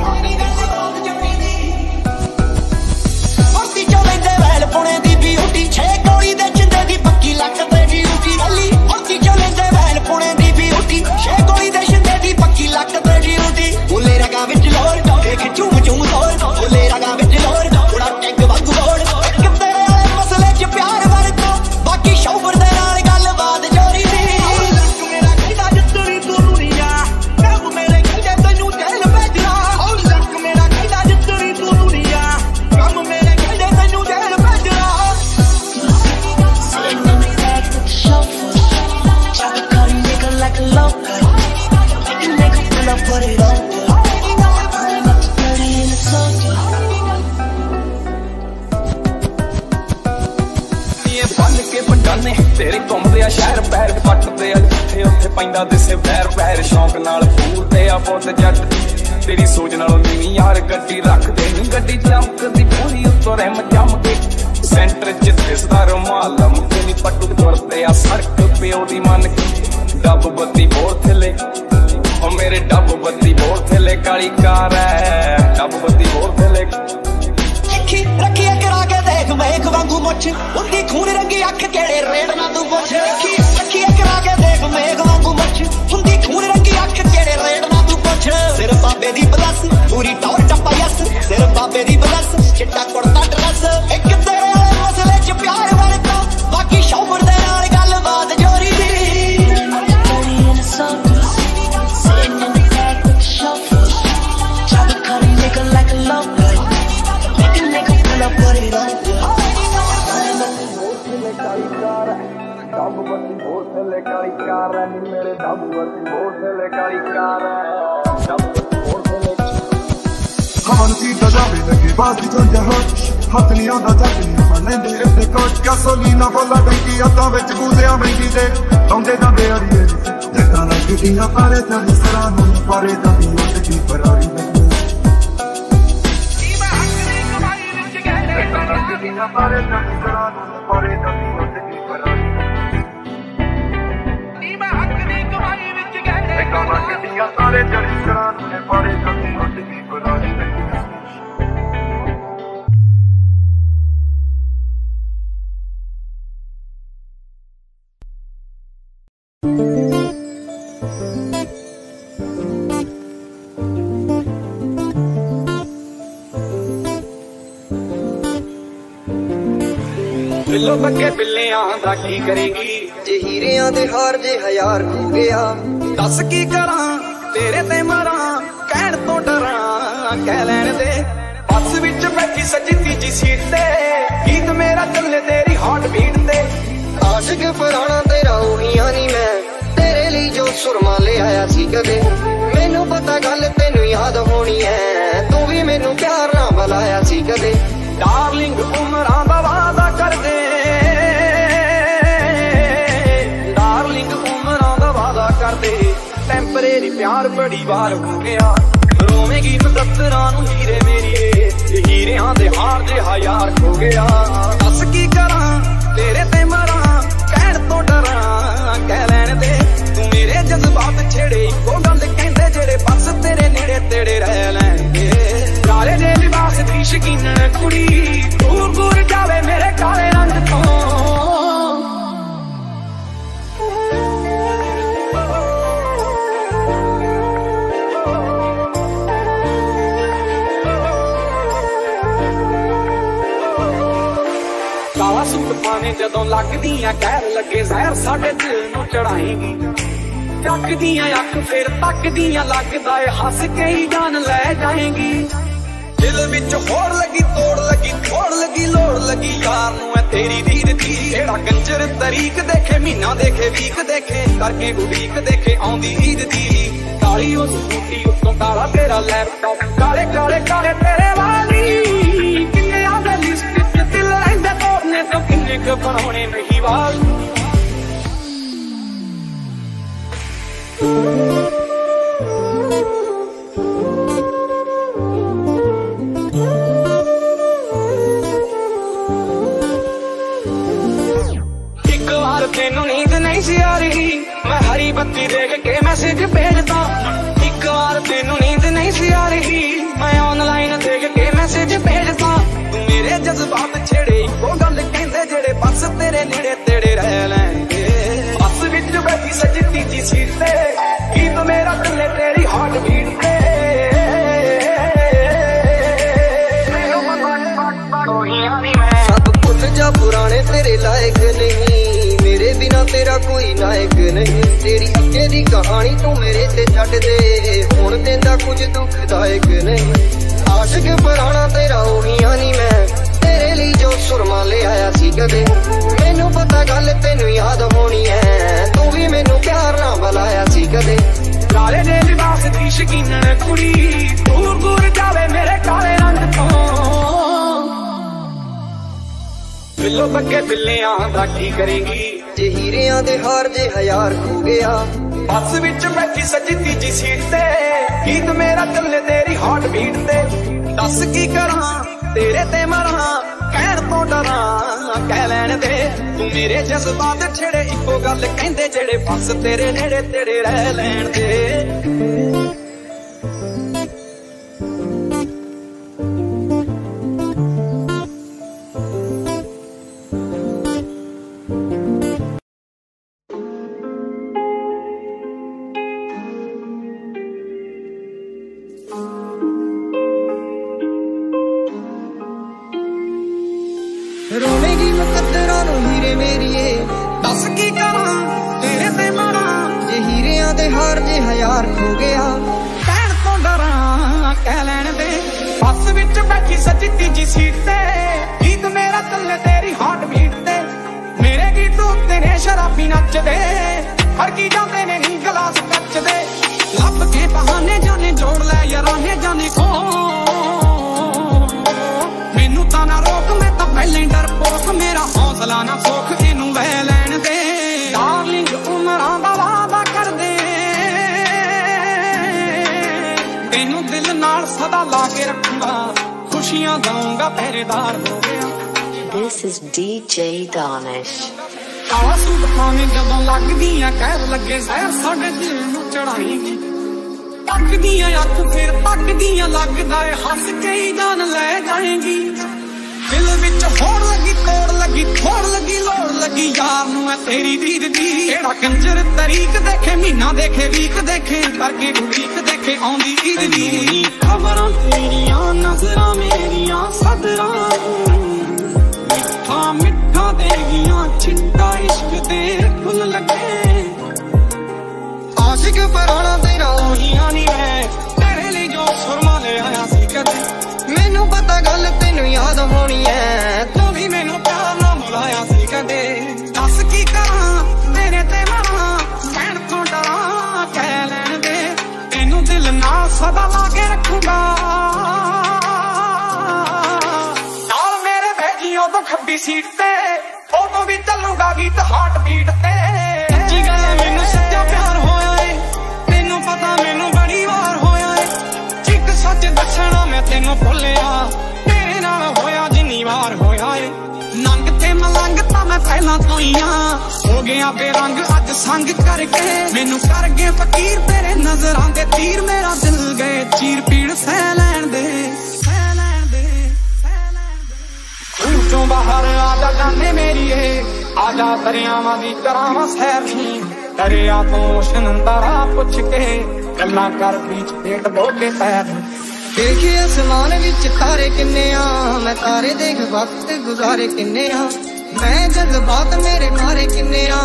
और ती जो लैंदे वैल पुणे दी ब्यूटी छे कोड़ी दे जिंदे दी पक्की लक ते ड्यूटी अली और ती जो लैंदे वैल पुणे दी ब्यूटी छे कोड़ी दे जिंदे दी पक्की लक ते ड्यूटी बोले रगा तेरे घूमते आ शहर पैर पटते जिथे उथे पैंदा दिसे पैर पैर शौक नाल फूलते आ पुत जट तेरी सोच नालों नीवीं यार गड्डी रख दे गड्डी चमकदी पूरी उत्तों रहम चमके सेंटर च दिसदा रुमाल मुके नी पट्टू तुरते आ सड़क पिओ दी मन के डब बत्ती बोर थले ओ मेरे डब बत्ती बोर थले काली कार है डब बत्ती बोर थले रखिया करा के देख मेघ वांगू मुछ उंदी खून रंगी अख केड़े रेड़ ना तू पुछ रखिया करा के देख मेघ वांगू मुछ उंदी खून रंगी अख केड़े रेड़ ना तू पुछ सिर बाबे दी बलस पूरी टौर टप्पा यस सिर बाबे दी बलस चिट्टा कुर्ता ड्रेस एक तेरे मसले च प्यार वरता बाकी शौहर दे नाल गलबात जोरी दी मेरे खान की दजावे लगे बाजी झंझा हट हथनिया का जगनिया लेंदे इतने कट गैसोलीना वाला डंकी अदा विच गूंजिया महंगी दे लाउंदे जांदे अड़िए जटां लगदियां पारे चढ़ी सरां नूं पारे जांदी उठदी बरारी लगी सीमा हक दी कमाई विच गहने जटां लगदियां पारे चढ़ी सरां नूं पारे जांदी उठदी बरारी सारे चढ़ी सरां नूं पारे जांदी उठदी बरारी लगी। बिल्लो बक्के बिल्लियां दा की करेगी, जे हीरियां दे हार जे हजार खो गया। दस की करा तेरे ते मरा, कहण तो डरा कह लैण दे। बस विच बैठी सजी तीजी सीट ते, गीत मेरा चले तेरी हार्ट बीट ते। आशिक फराना तेरा ओही आनी मैं, तेरे लिए जो सुरमा ले आया सी कदे। मैनू पता गल तेनू याद होनी है, तू भी मैनू प्यार ना बुलाया सी कदे। डार्लिंग उमरां दा वादा कर दे, डार्लिंग उमरां दा वादा कर दे। टेंपरेरी प्यार बड़ी बार हो गया, रोवेगी मुकद्दरां नू हीरे मेरिए। हीरेयां दे हार दे हजार खो गया। दस की करां तेरे ते मरां, कहण तो डरां कह लैण दे। तू मेरे जज्बात छेड़े इक्को गल कहंदे, जेड़े बस तेरे नेड़े तेड़े रह लैणगे। काले जे लिबास दी शकीनण कुड़ी, दूर दूर जावे मेरे काले रंग तों। जदों लगदियां कहर लगे जहर, साडे दिल नूं चढ़ाएगी। तकदियां अख फिर तकदियां, लगदा है हस के ही जान ले जाएगी। दिल विच होड़ लगी तोड़ लगी, थोड़ लगी लोड़ लगी यार नूं ऐ तेरी रीत दी। जेड़ा कंजर तरीक देखे, महीना देखे, वीक देखे, करके उड़ीक देखे आउंदी ईद दी। काली उस स्कूटी उत्तों काला तेरा लैपटॉप, काले काले काले तेरे वाली। किन्ने आंदे लिस्ट च दिल रहिंदे तोड़ने तो, किन्ने क बनाउणे नहीं वाल। तेनू नींद नहीं सी आ रही, मैं हरी बत्ती देख के मैसेज भेजता। एक बार तेनू नींद नहीं सी आ रही, मैं ऑनलाइन देख के मैसेज भेजता। तू मेरे जज्बात छेड़े इक्को गल कहंदे, जेड़े बस तेरे नेड़े तेड़े रह लैणगे। बस विच बैठी सजी तीजी सीट ते, गीत मेरा कल्ले तेरी हार्ट बीट ते। मैनू पता नहीं सब भुल जा, पुराने तेरे लायक नहीं। तेरे बिना तेरा कोई नायक नहीं। तेरी अगे दी कहानी तू मेरे ते छड़ दे, हुण देंदा कुछ दुखदायक नहीं। आशिक फराना तेरा ओही आनी मैं, तेरे लिए जो सुरमा ले आया सी कदे। मैनू पता गल तेनू याद होनी है, तू भी मैनू प्यार ना बुलाया सी कदे। काले जे लिबास दी शकीनण कुड़ी, दूर दूर जावे मेरे काले रंग तों। बिल्लो बक्के बिल्लियां दा की करेगी, जे हीरियां दे हार जे हजार खो गया। बस विच बैठी सजी तीजी सीट ते, गीत मेरा चले तेरी हार्ट बीट ते। दस की करां तेरे ते मरां, कहण तो डरां कह लैण दे। तू मेरे जज्बात छेड़े इक्को गल कहंदे, जेड़े बस तेरे नेड़े तेड़े रह लैण दे। रोवेगी मुकद्दरां नू हीरे मेरिए। दस की करां तेरे ते मरां, जे हीरियां दे हार जे हजार खो गया। कहण तो डरां कह लैण दे, बस विच बैठी सजी तीजी सीट ते, गीत मेरा चले तेरी हार्ट बीट ते। मेरे गीत उत्ते ने शराबी नचदे, फड़की जांदे ने नी गलास कच्चदे। लभ के बहाने जाने जोड़ लै याराने जाने को, ना रोक मैं तो पहले डर पोख। मेरा हौसला ना सोख, इनू वह लैण दे। डार्लिंग उमरां दा वादा कर दे, तेनू दिल नाल सदा ला के रखूंगा। खुशियां दूंगा पहरेदार हो गया। This is DJ Danish। काला सूट पाने जदों लगदियां कहर लगे जहर, साडे दिल नूं चढ़ाएगी। तकदियां अख फिर तकदियां, लगदा है हस के ही जान ले जाएगी। दिल विच होड़ लगी तोड़ लगी, थोड़ लगी लोड़ लगी यार नूं ऐ तेरी रीत दी। जेड़ा कंजर तरीक देखे, महीना देखे, वीक देखे, करके उड़ीक देखे आउंदी ईद दी। खबरां तेरियां नजरां मेरियां सदरां, मिठा मिठा दे ते फुल लगे आशिक पराना तेरा ही आनी है तेरे लिए जो सुरमा ले आया सी कदे मैनू पता गल तेनू याद होनी है तू भी मैनू प्यार ना बुलाया सी कदे दस की करा मेरे ते मां सैन तो डरा कह लैन दे तेनू दिल ना सदा ला के रखूंगा नाल मेरे बैगी ओ तो खब्बी सीट ते तो भी चलूगा गीत हार्ट बीट ते जी गल मैनू सच्चा प्यार होया है तेनू पता मैनू बड़ी वार होया है चिक सच दसना मैं तेनू भुलिया तेरे नाल होया जिन्नी वार होया है नंग ते मलंग तां मैं पहला तो ही हां हो गया बेरंग अज संग करके मैनू कर गए फकीर तेरे नजरां दे तीर मेरा दिल गए चीर पीड़ सह लैण दे तू बाहर आजा जाने मेरी है आजा दरियावा दी करावा सैर नी दरिया तो ओशन तारा पुछ के गल्ला कर बीच पेट बोके पैर देखे आसमान विच तारे किन्ने आ मैं तारे देख वक्त गुजारे किन्ने आ मैं जज्बात मेरे मारे किन्ने आ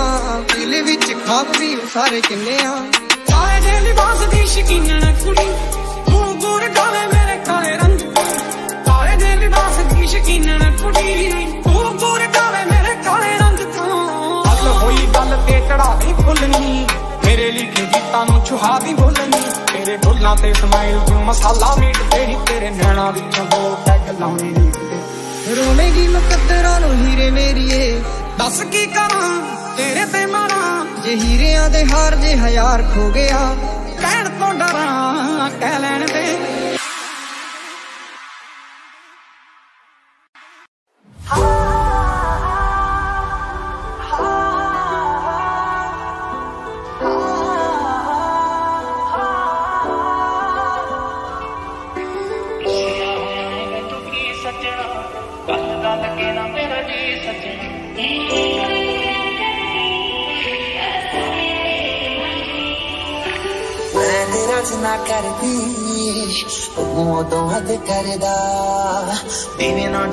पीले विच खाब भी उसारे किन्ने आ तारे दे लिबास दी शकीनण कुड़ी तू गुड़ गावे मेरे काले रंग तारे दे लिबास दी शकीनण मेरे लिखे गीता नूं छुहा दी बोलनी तेरे बोलना ते समाइल तू मसाला मीट तेरी तेरे नैणा विचों बोल ते गलाउणी रोनेगी मुकद्दरां नूं हीरे मेरीए दस की करां तेरे ते मारा जे हीरियां दे हार जे हजार खो गया कहण तों डरां कह लैण दे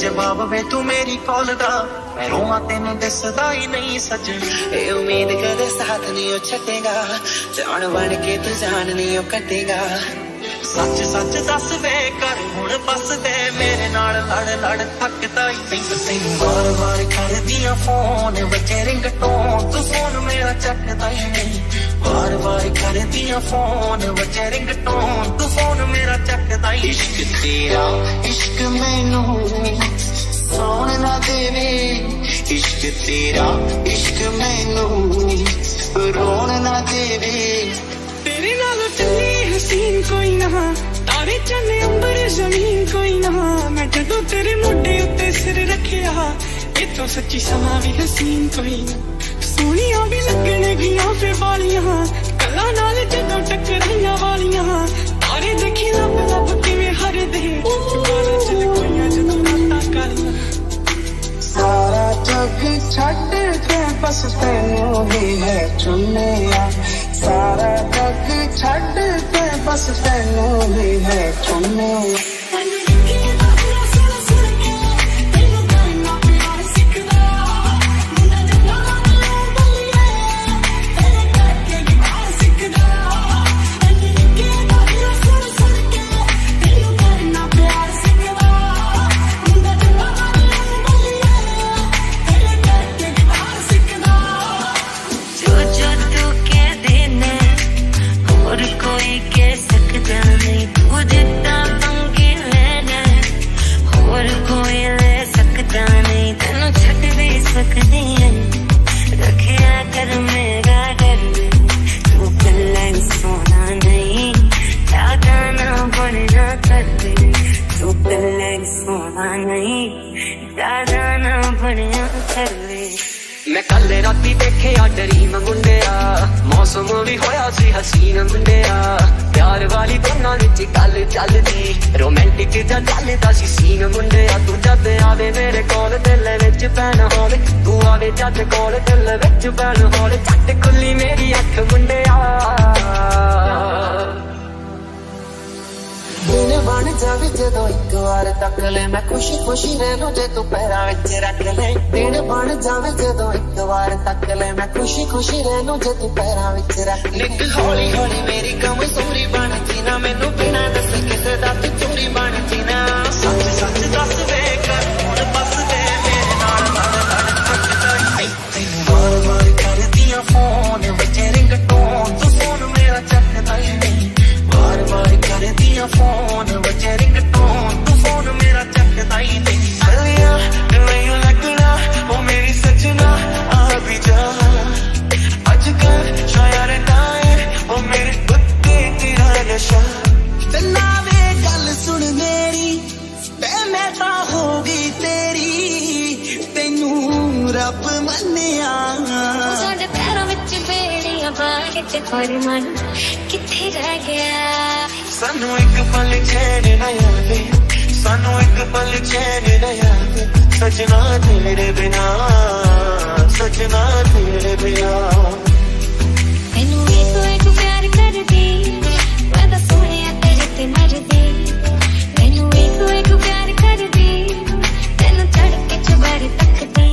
जवाब वे तू मेरी कॉल दा मैं रोआ तेनू दसदा ही नहीं सच ए उम्मीद कदे साथ नहीं ओ छटेगा जान बन के तू जान नहीं ओ कटेगा सच सच दस वे कर हुण बस दे मेरे नाल लड़ लड़ थकदा ही नहीं तेनू बार बार करदियां फोन बचे रिंग टोन तू फोन मेरा चकदा ही नहीं बार बार करदियां फोन बचे रिंग टोन तू फोन मेरा चकदा ही इश्क तेरा इश्क मैनू सोने ना देवे इश्क तेरा इश्क मैनू रोने ना देवे तेरे नाल चले हसीन कोई ना तारे चने अंबर जमीन कोई ना मैं जदों तेरे मुंडे उत्ते सिर रखिया इतों सच्ची समा भी हसीन कोई ना सोहणियां भी लगने गियां फिर वालियां कला नाल जदों टकराइयां वालियां तारे देखी लब लब किवें हरदे चुकाना चल कोईयां जदों सारा जग छड़ के बस तेनू ही मैं चुनिया सारा जग छड़ के बस तेनू ही मैं चुनिया मान जावे जदों एक बार तक ले, मैं खुशी खुशी रह लूं जे तू पैरां विच रख ले। दिन बन जावे जदों एक बार तक ले, मैं खुशी खुशी रह लूं जे तू पैरां विच रख ले। निक हौली हौली मेरी कमजोरी बन जीना, मैनू बिना दस किसे दा तू चोरी बन जीना। सच सच दस वे कर हुण बस दे मेरे नाल मन लड़ सकदा ऐ। तैनू मार मार करदियां फोन विच रिंग टोन, तू फोन मेरा चकदा ऐ। मार मार करदियां फोन विच रिंग टोन, तू फोन मेरा चकदा ऐ। सलिया नहीं लगना ओ मेरी सजना, आ भी जा अजकल शायर टाइम ओ मेरे कुत्ते तेरा नशा। ते ना वे गल सुन मेरी, ते मैं ता हो गई तेरी। तेनू रब मन्निया साडे पैरां विच बेड़ियां पा के ते होर मन किथे रह गया। सानू एक पल चैन ना आवे, सानू एक पल चैन ना आवे। सजना तेरे बिना, सजना तेरे बिना। तेनू इको एक प्यार करदी, मैं तां सोहणिया तेरे ते मरदी। तेनू इको एक प्यार करदी, तेनू चढ़ के चबारी तकदी।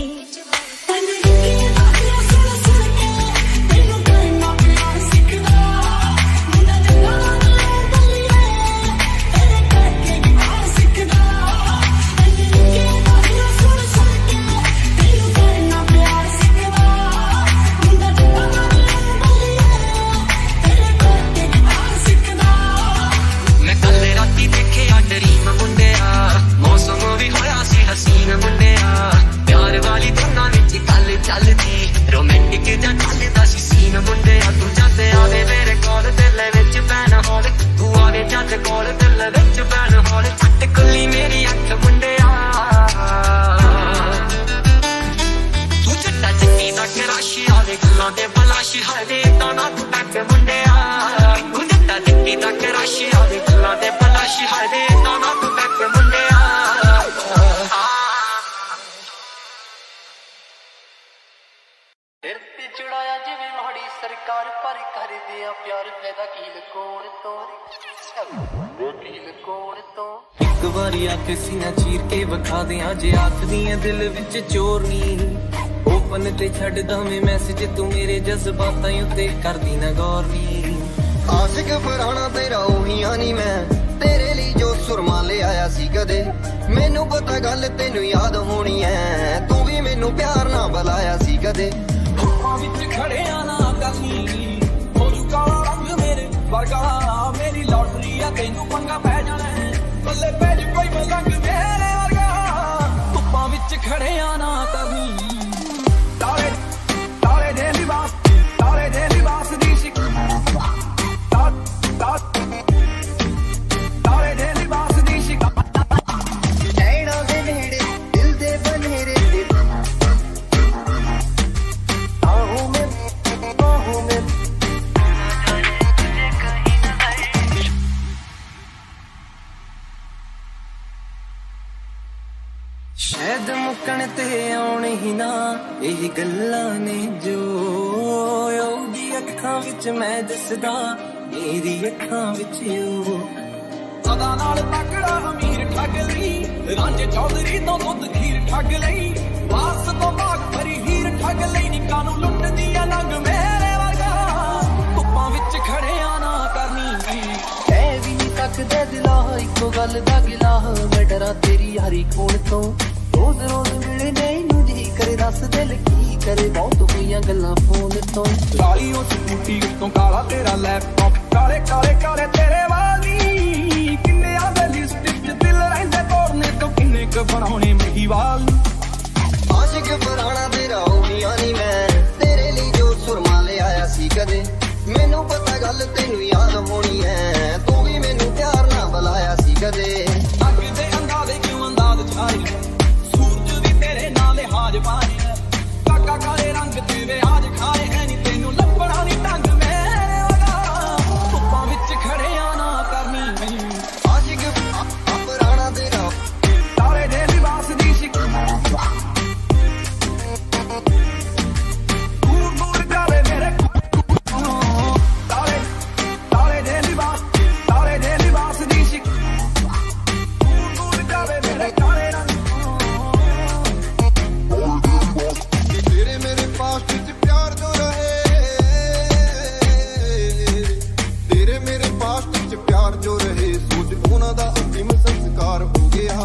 विच प्यार जो रहे सोच उन्हां दा अंतिम संस्कार हो गया।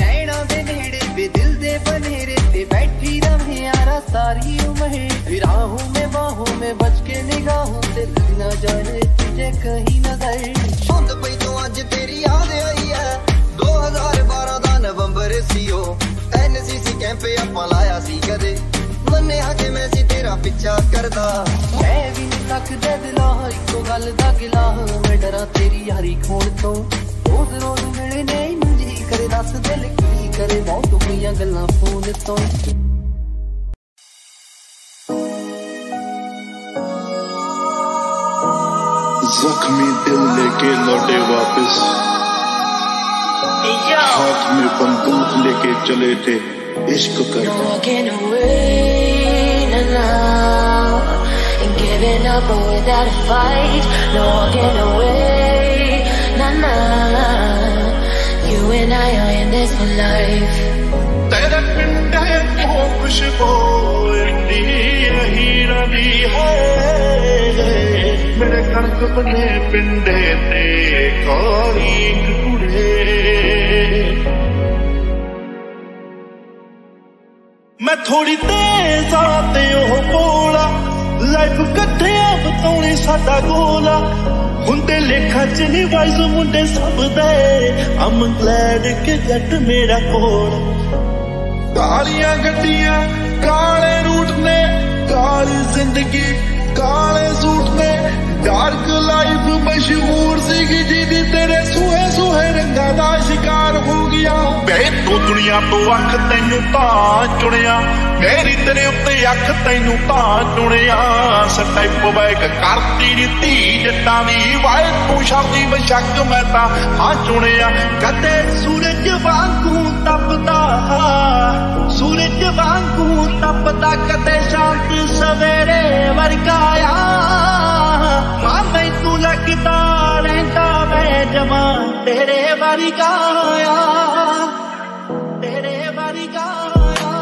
नैना दे नेड़े वे दिल दे बनेरे ते बैठी रहे यारा सारी उम्र। फिराहों में बाहों में बच के निगाहों से लग ना जाए तुझे कहीं नजर। सुन पई तो अज तेरी याद आई है 2012 दा नवंबर सीओ NCC कैंप पे आपां लाया सी कदे मन्ने के मैं सी तेरा पिछा करदा। मैं भी नहीं सकदा दिला इको गल दा गिला मैं डरा तेरी यारी खोण तो। रोज रोज मिलने नूं जी करे दस दिल की करे वो तुमियां गल्लां फोन तो। जख्मी दिल लेके लौटे वापस हाथ में बंदूक लेके चले थे इश्क कर। Giving up without a fight, no walking away, nah nah. You and I are in this for life. तेरा पिंड है वो खुशबू इतनी यही रबी है मेरे घर सपने पिंडे ने कारी कुड़े। मैं थोड़ी तेज आते हो बोला लाइफ कट्ठे बताने सादा गोला हुंदे लेखा च नहीं वाइज मुंडे सब दे I'm glad के जट मेरा कोल। कालियां गड्डियां काले रूट ने काली जिंदगी काले सूट ने डार्क लाइफ मशहूर सी जिदी तेरे सूहे सूहे रंगा दा शिकार हो गया। बे तू दुनिया तो अख तेनू ता चुनिया मेरी तेरे उत्ते अख तेनू ता चुनिया। स्टेप बैक करती नी धी जट्टां दी वाए तू शादी मशक मैं ता हां चुनिया। कदे सूरज वांगू तपदा सूरज वांगू तपदा कदे शांत सवेरे वरगाया। मां मैनू लगदा रहंदा मैं जमा तेरे वरगाया तेरे वरगाया।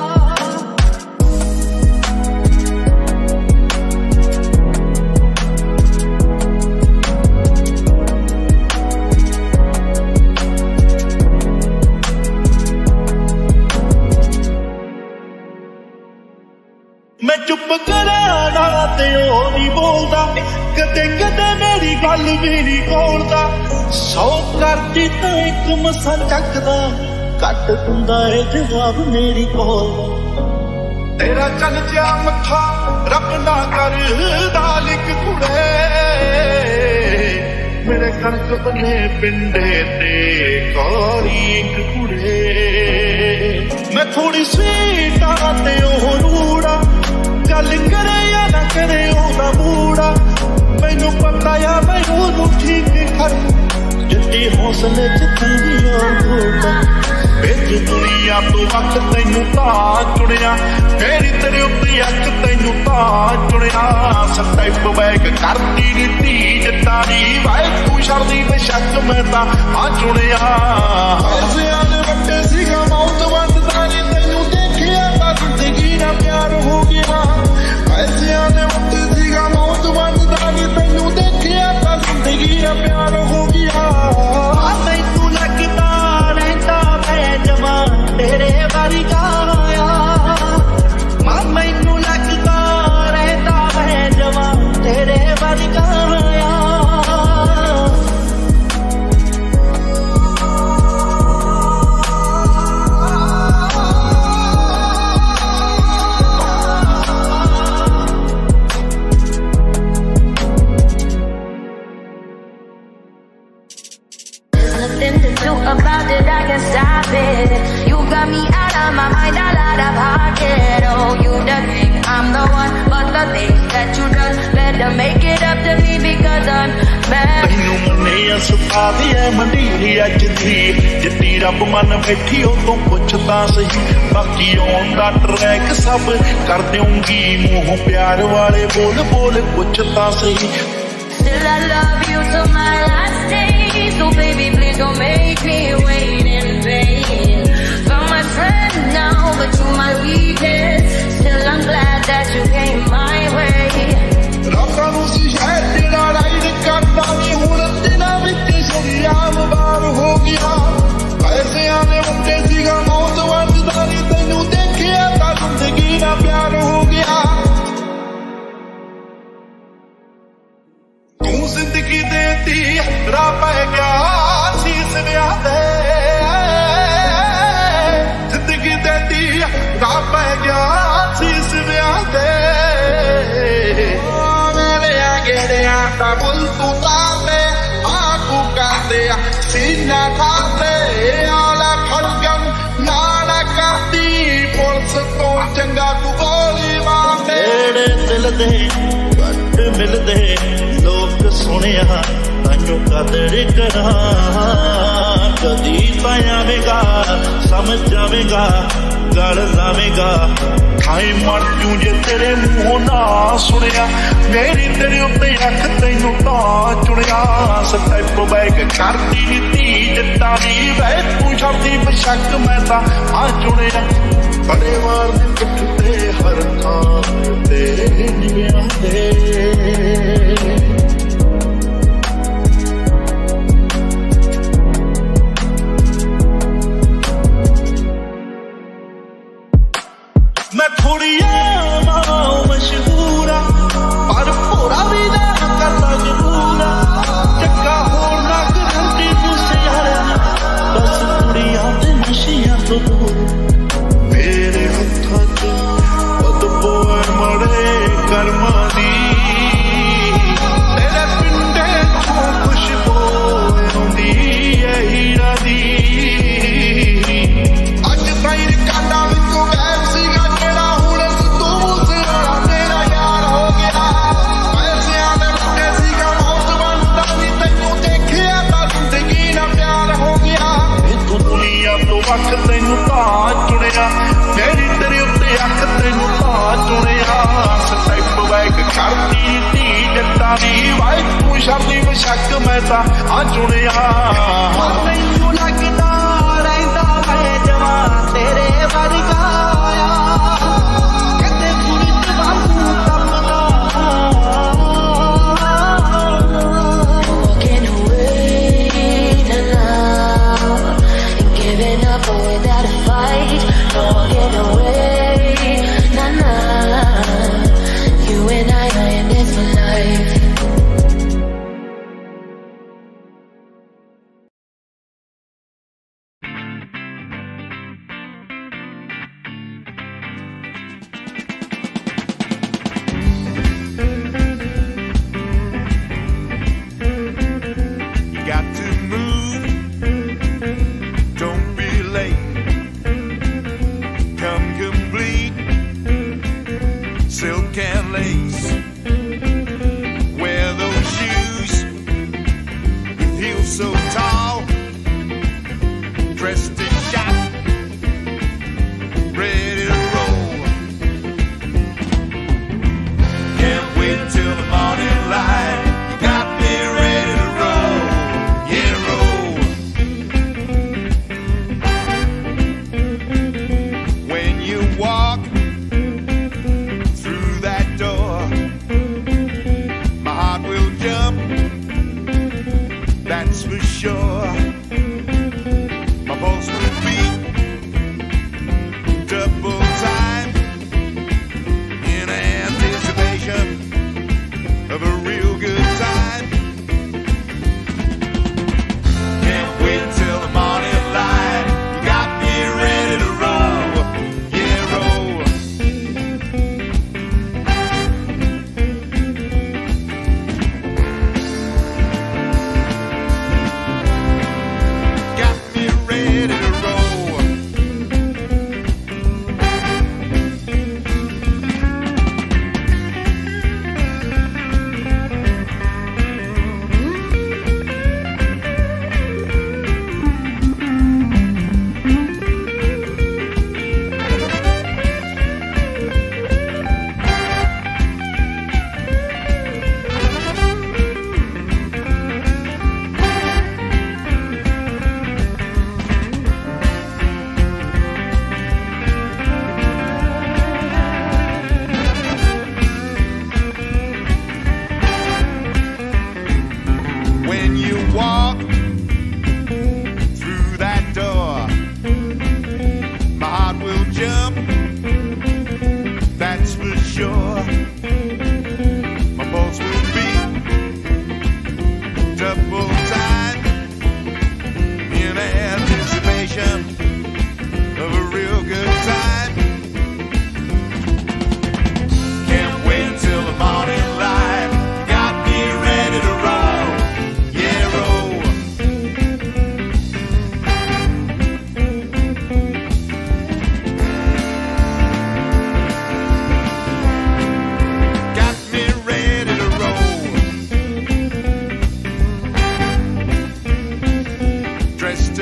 मैं चुप करा ते नहीं बोलता कदे कदे मेरी गल भी नहीं बोलता। सौ कर जीता एक मसा चकदा घट हुंदा है जवाब मेरी कोल। तेरा चल जा मथा रब ना कर दालिक कुड़े मेरे कणक बने पिंडे ते कारी कुड़े। मैं थोड़ी स्वीट ते ओ रूड़ा गल करे या ना करे ओदा बूड़ा मैनू पता या मैं ओनू ठीक कर जिद्दी हौसले च तंगी होदा। बिच दुनिया तो अख तेनू ता चुनिया मेरी तेरे उत्ते अख तेनू ता चुनिया। स्टेप बैक करती नी धी जट्टां दी वाए तू शर्दी बेशक मैं ता हां चुनिया। पैसियां दे वड्डे सीगा मौत वंडदा नी तेनू देखिया ता जिंदगी ना प्यार हो गया। पैसियां ने वड्डे सीगा मौत वंडदा नी तेनू देखिया ता जिंदगी ना प्यार हो गया। तू लगदा रहंदा मैं जमा तेरे वरगाया। मैनू लगदा रहंदा मैं जमा तेरे वरगाया। बैठी हो तो पुछता सही बाकी आंदा ट्रैक सब कर दूंगी मुंह प्यार वाले बोल बोल पुछता सही। Still I love you till my last day, so baby please don't make me wait in vain. Found my friend now, but you might leave it. Still I'm glad that you came my way. रातां नूं शहर दी लड़ाई करदा we हुण दिनां विच मिलते लोग सुने तू कदर करा कदी पायावेगा समझ जावेगा गल जावेगा खाई मर क्यों जे तेरे मुंह ना सुनिया मेरी तेरे उत्ते अख तेनू ता चुनिया स्टेप बैक करती ती जता दी वै तू छड़ती बशक मैं ता आ चुनिया बड़े वार टुटते हर थां तेरे नियां दे मैं थोड़ी माओ मशहूर पर भोरा भी ना कर मजबूर चक्का होर ना करती तुझसे हर बस कुड़िया ते नशिया तो दूर मेरे हत्था च बदबू मड़े कर्मा दी तेरे पिंडे चो खुशबू आउंदी ऐ हीरा दी अज ताईं रिकार्डां विचों गैब सी अख तेन ता चुनिया मेरी तेरे उत्ते अख तेन ता चुनिया स्टेप बैक करती ती जता दी वाई तू छड़दी बशक मैं ता आ चुनिया तेनू लगदा रहिंदा मैं जवां तेरे वरगा कदे फुरत वांगू तपदा can wait now Giving up without a fight, don't get away, nah. You and I are in this for life.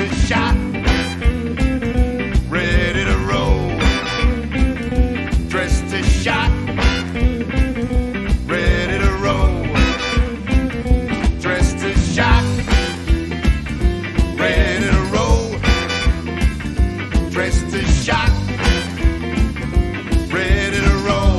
a shot, ready to roll. Dressed a shot, ready to roll. Dressed a shot, ready to roll. Dressed a shot, ready to roll.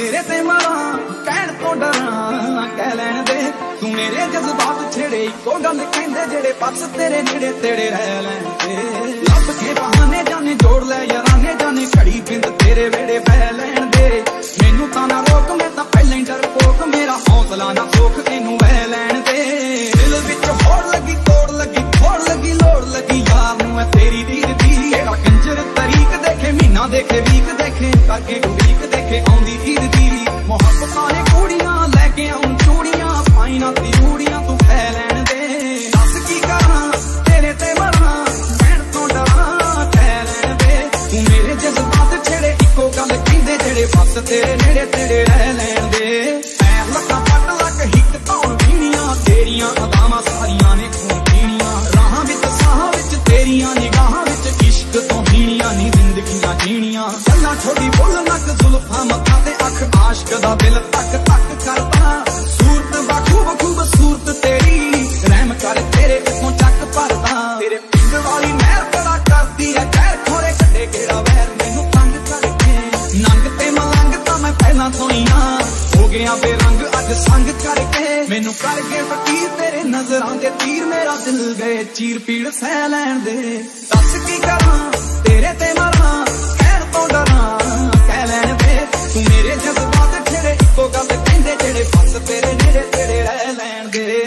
तेरे से मारा कहन तो डरा कह लैन दे तू मेरे जज्बात छेड़े को गल कहंदे जेड़े बस तेरे नेड़े तेरे रह लैन दे लभ के बहाने जाने जोड़ ले याराने जाने छड़ी बिंद तेरे वेड़े बह लैन दे मैनू तां ना रोक मैं तां पहले ही डरपोक मेरा हौसला ना सोख तैनू वह लैन दे दिल विच होड़ लगी तोड़ लगी थोड़ लगी लोड़ लगी यार नूं मैं तेरी रीत दी एड़ा कंजर तरीक देखे महीना देखे वीक देखे करके उड़ीक देखे आउंदी तेरे नेड़े तेरे रह लैन दे पैर लक्का पट लक हिट धौन पीणियां तेरियां अदावां सारियां ने खून पीणियां राह विच साह विच तेरियां निगाहां विच इश्क तों हीणियां नी जिंदगियां जीणियां गल्लां छोड़ी बोल नक जुल्फां मत्था ते अख आशक दा दिल तक तक करदा सूरत बखूब खूब सूरत तेरी रहम कर तेरे इत्थों चक भरदा तेरे पिंड वाली महर बड़ा करदी ऐ खैर खोरे कड्डे केड़ा वैर मैनू तंग करके नंग ते हो गया बेरंग अज संग करके मैनू करके फकीर तेरे नजरां दे तीर मेरा दिल गए चीर पीड़ सह लैन दे दस की करा तेरे ते मरा कहन तो डरा कह लैन दे तू मेरे जज्बात छेड़े इक्को गल कहंदे जेड़े बस तेरे नेड़े तेरे रह लैन दे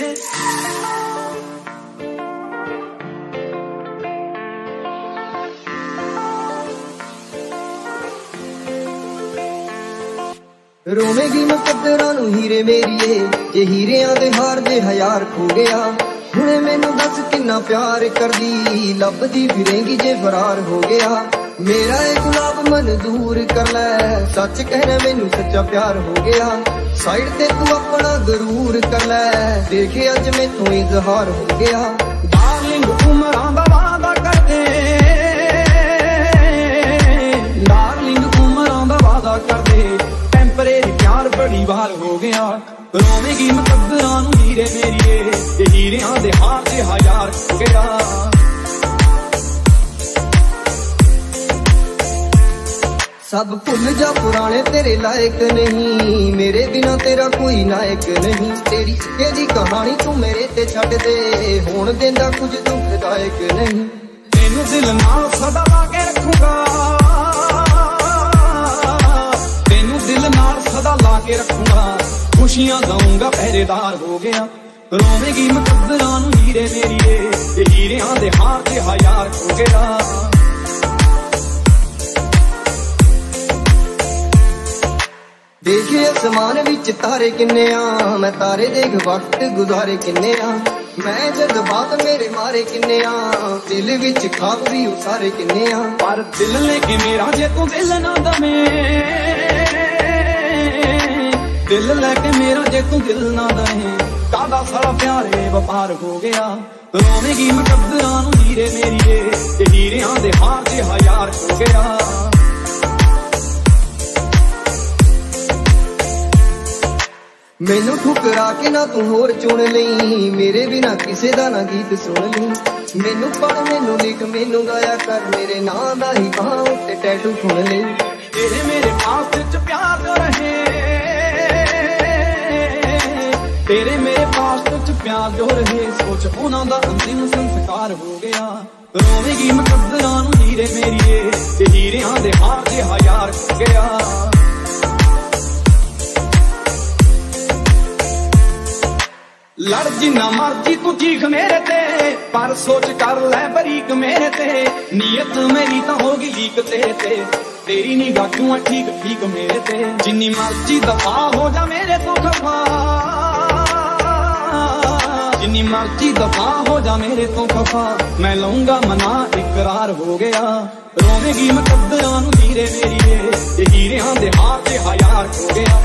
रोवेगी मुकद्दरां नूं हीरे मेरिए जे हीरियां दे हार दे हजार खो गया हुणे मैनू दस किन्ना प्यार करदी लभदी फिरेंगी जे फरार हो गया मेरा ए गुलाब मंजूर कर लै सच कहना मैनू सच्चा प्यार हो गया साइड ते तू अपना गरूर कर लै देखे अज मैथों इजहार हो गया डार्लिंग उमरां दा वादा कर दे डार्लिंग उमरां दा वादा कर दे प्यार बड़ी बार हो गया रोवेगी मुकद्दरां नूं हीरे मेरिए ते हीरियां दे हार दे हजार हो गया सब भुल जा पुराने तेरे लायक नहीं मेरे बिना तेरा कोई नायक नहीं तेरी केदी कहानी तू मेरे ते छड्ड दे होण देंदा कुछ दुखदायक नहीं तैनू दिल नाल सदा ला के रखूंगा के रखूंगा खुशियां दूंगा पहरेदार हो गया रोवेगी मुकद्दरां नूं हीरे मेरिए ते हीरियां दे हार दे हजार हो गया देखे आसमान विच तारे किन्ने आ मैं तारे देख वक्त गुजारे किन्ने आ मैं जज्बात मेरे मारे किन्ने आ दिल विच खाब भी उसारे किन्ने आ पर दिल लेके मेरा जे तू दिल ना दमे दिल लैके मेरा जे तू दिल ना दहे कादा सारा प्यारे व्यापार हो गया रोवेगी मुकद्दरां नूं हीरे मेरिए ते हीरियां दे हार दे हजार हो गया मैनू ठुकरा के ना तू होर चुन लई मेरे बिना किसे दा ना गीत सुन लई मैनू पढ़ मैनू लिख मैनू गाया कर मेरे नां दा ही बां उत्ते टैटू खुण लई तेरे मेरे पास च प्यार रहे तेरे मेरे पास तुझ प्यार जो रहे सोच उन्हां दा अंतिम संस्कार हो गया रोवेगी मुकद्दरां नूं हीरे मेरिए ते हीरियां दे हार दे हजार हो गया लड़ जी ना मर्जी तू चीख मेरे ते, पर सोच कर ले बरीक मेरे ते। नीयत मेरी तो होगी लीक तेरे ते, तेरी निगाह क्यों ठीक ठीक मेरे ते। जिन्नी मर्जी दफा हो जा मेरे तू खफा, जिन्नी मर्जी दफा हो जा मेरे तू खफा। मैं लूंगा मना इकरार हो गया, रोवेगी मुकद्दरां नूं धीरे मेरीए। ये हीरेआं दे हाथ ते हयार हो गया,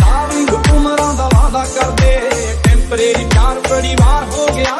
डार्लिंग उमरां दा वादा कर दे। टेंपरेरी प्यार बड़ी बार हो गया,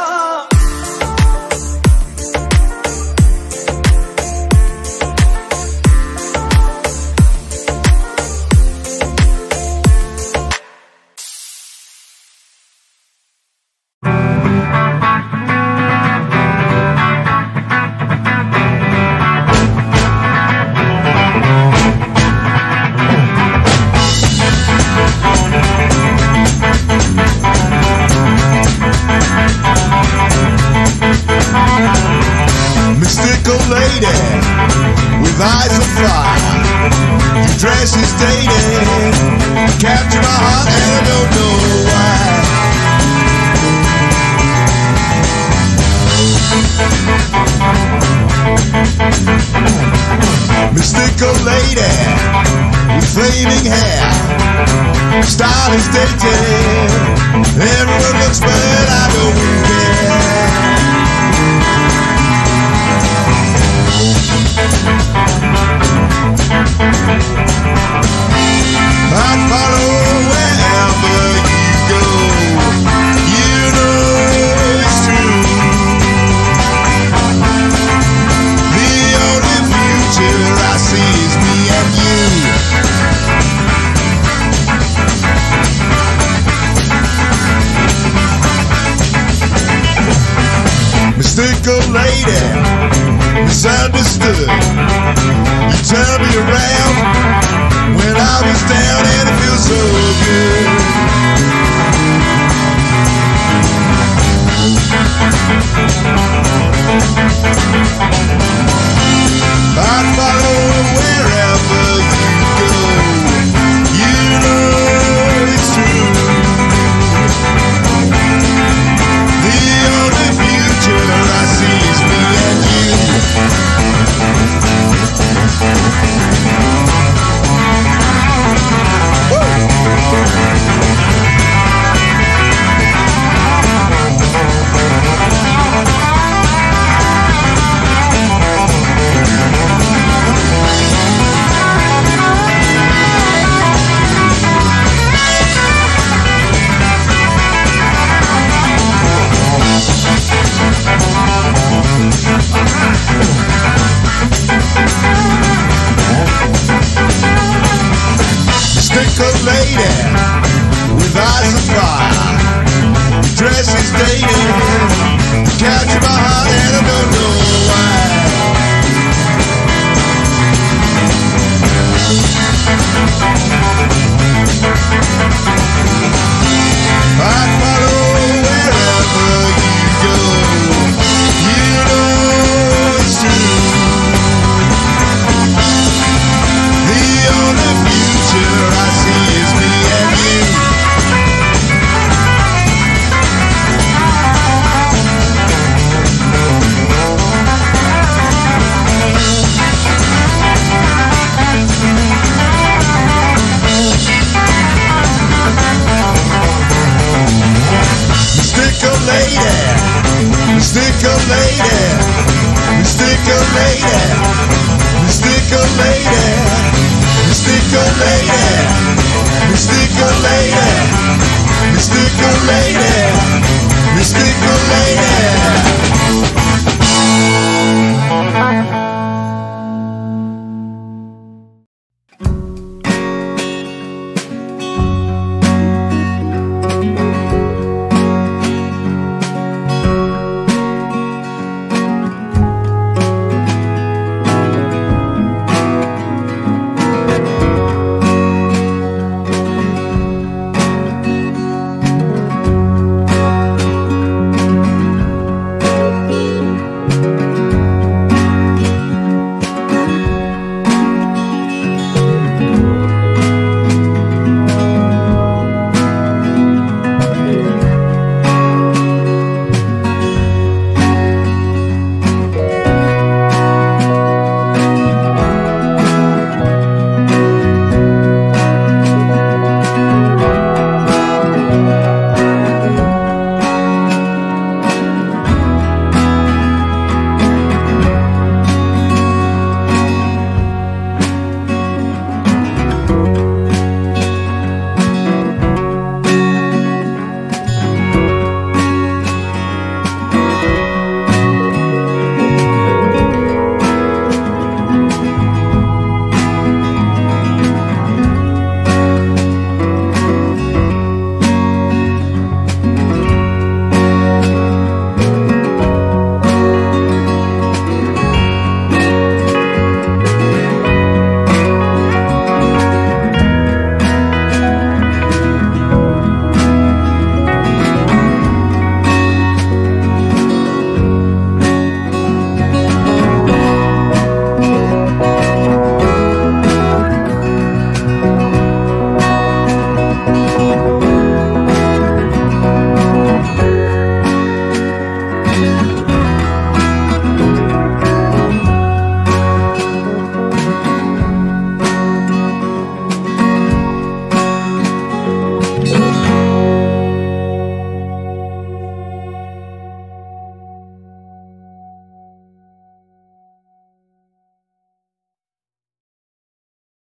mystical lady.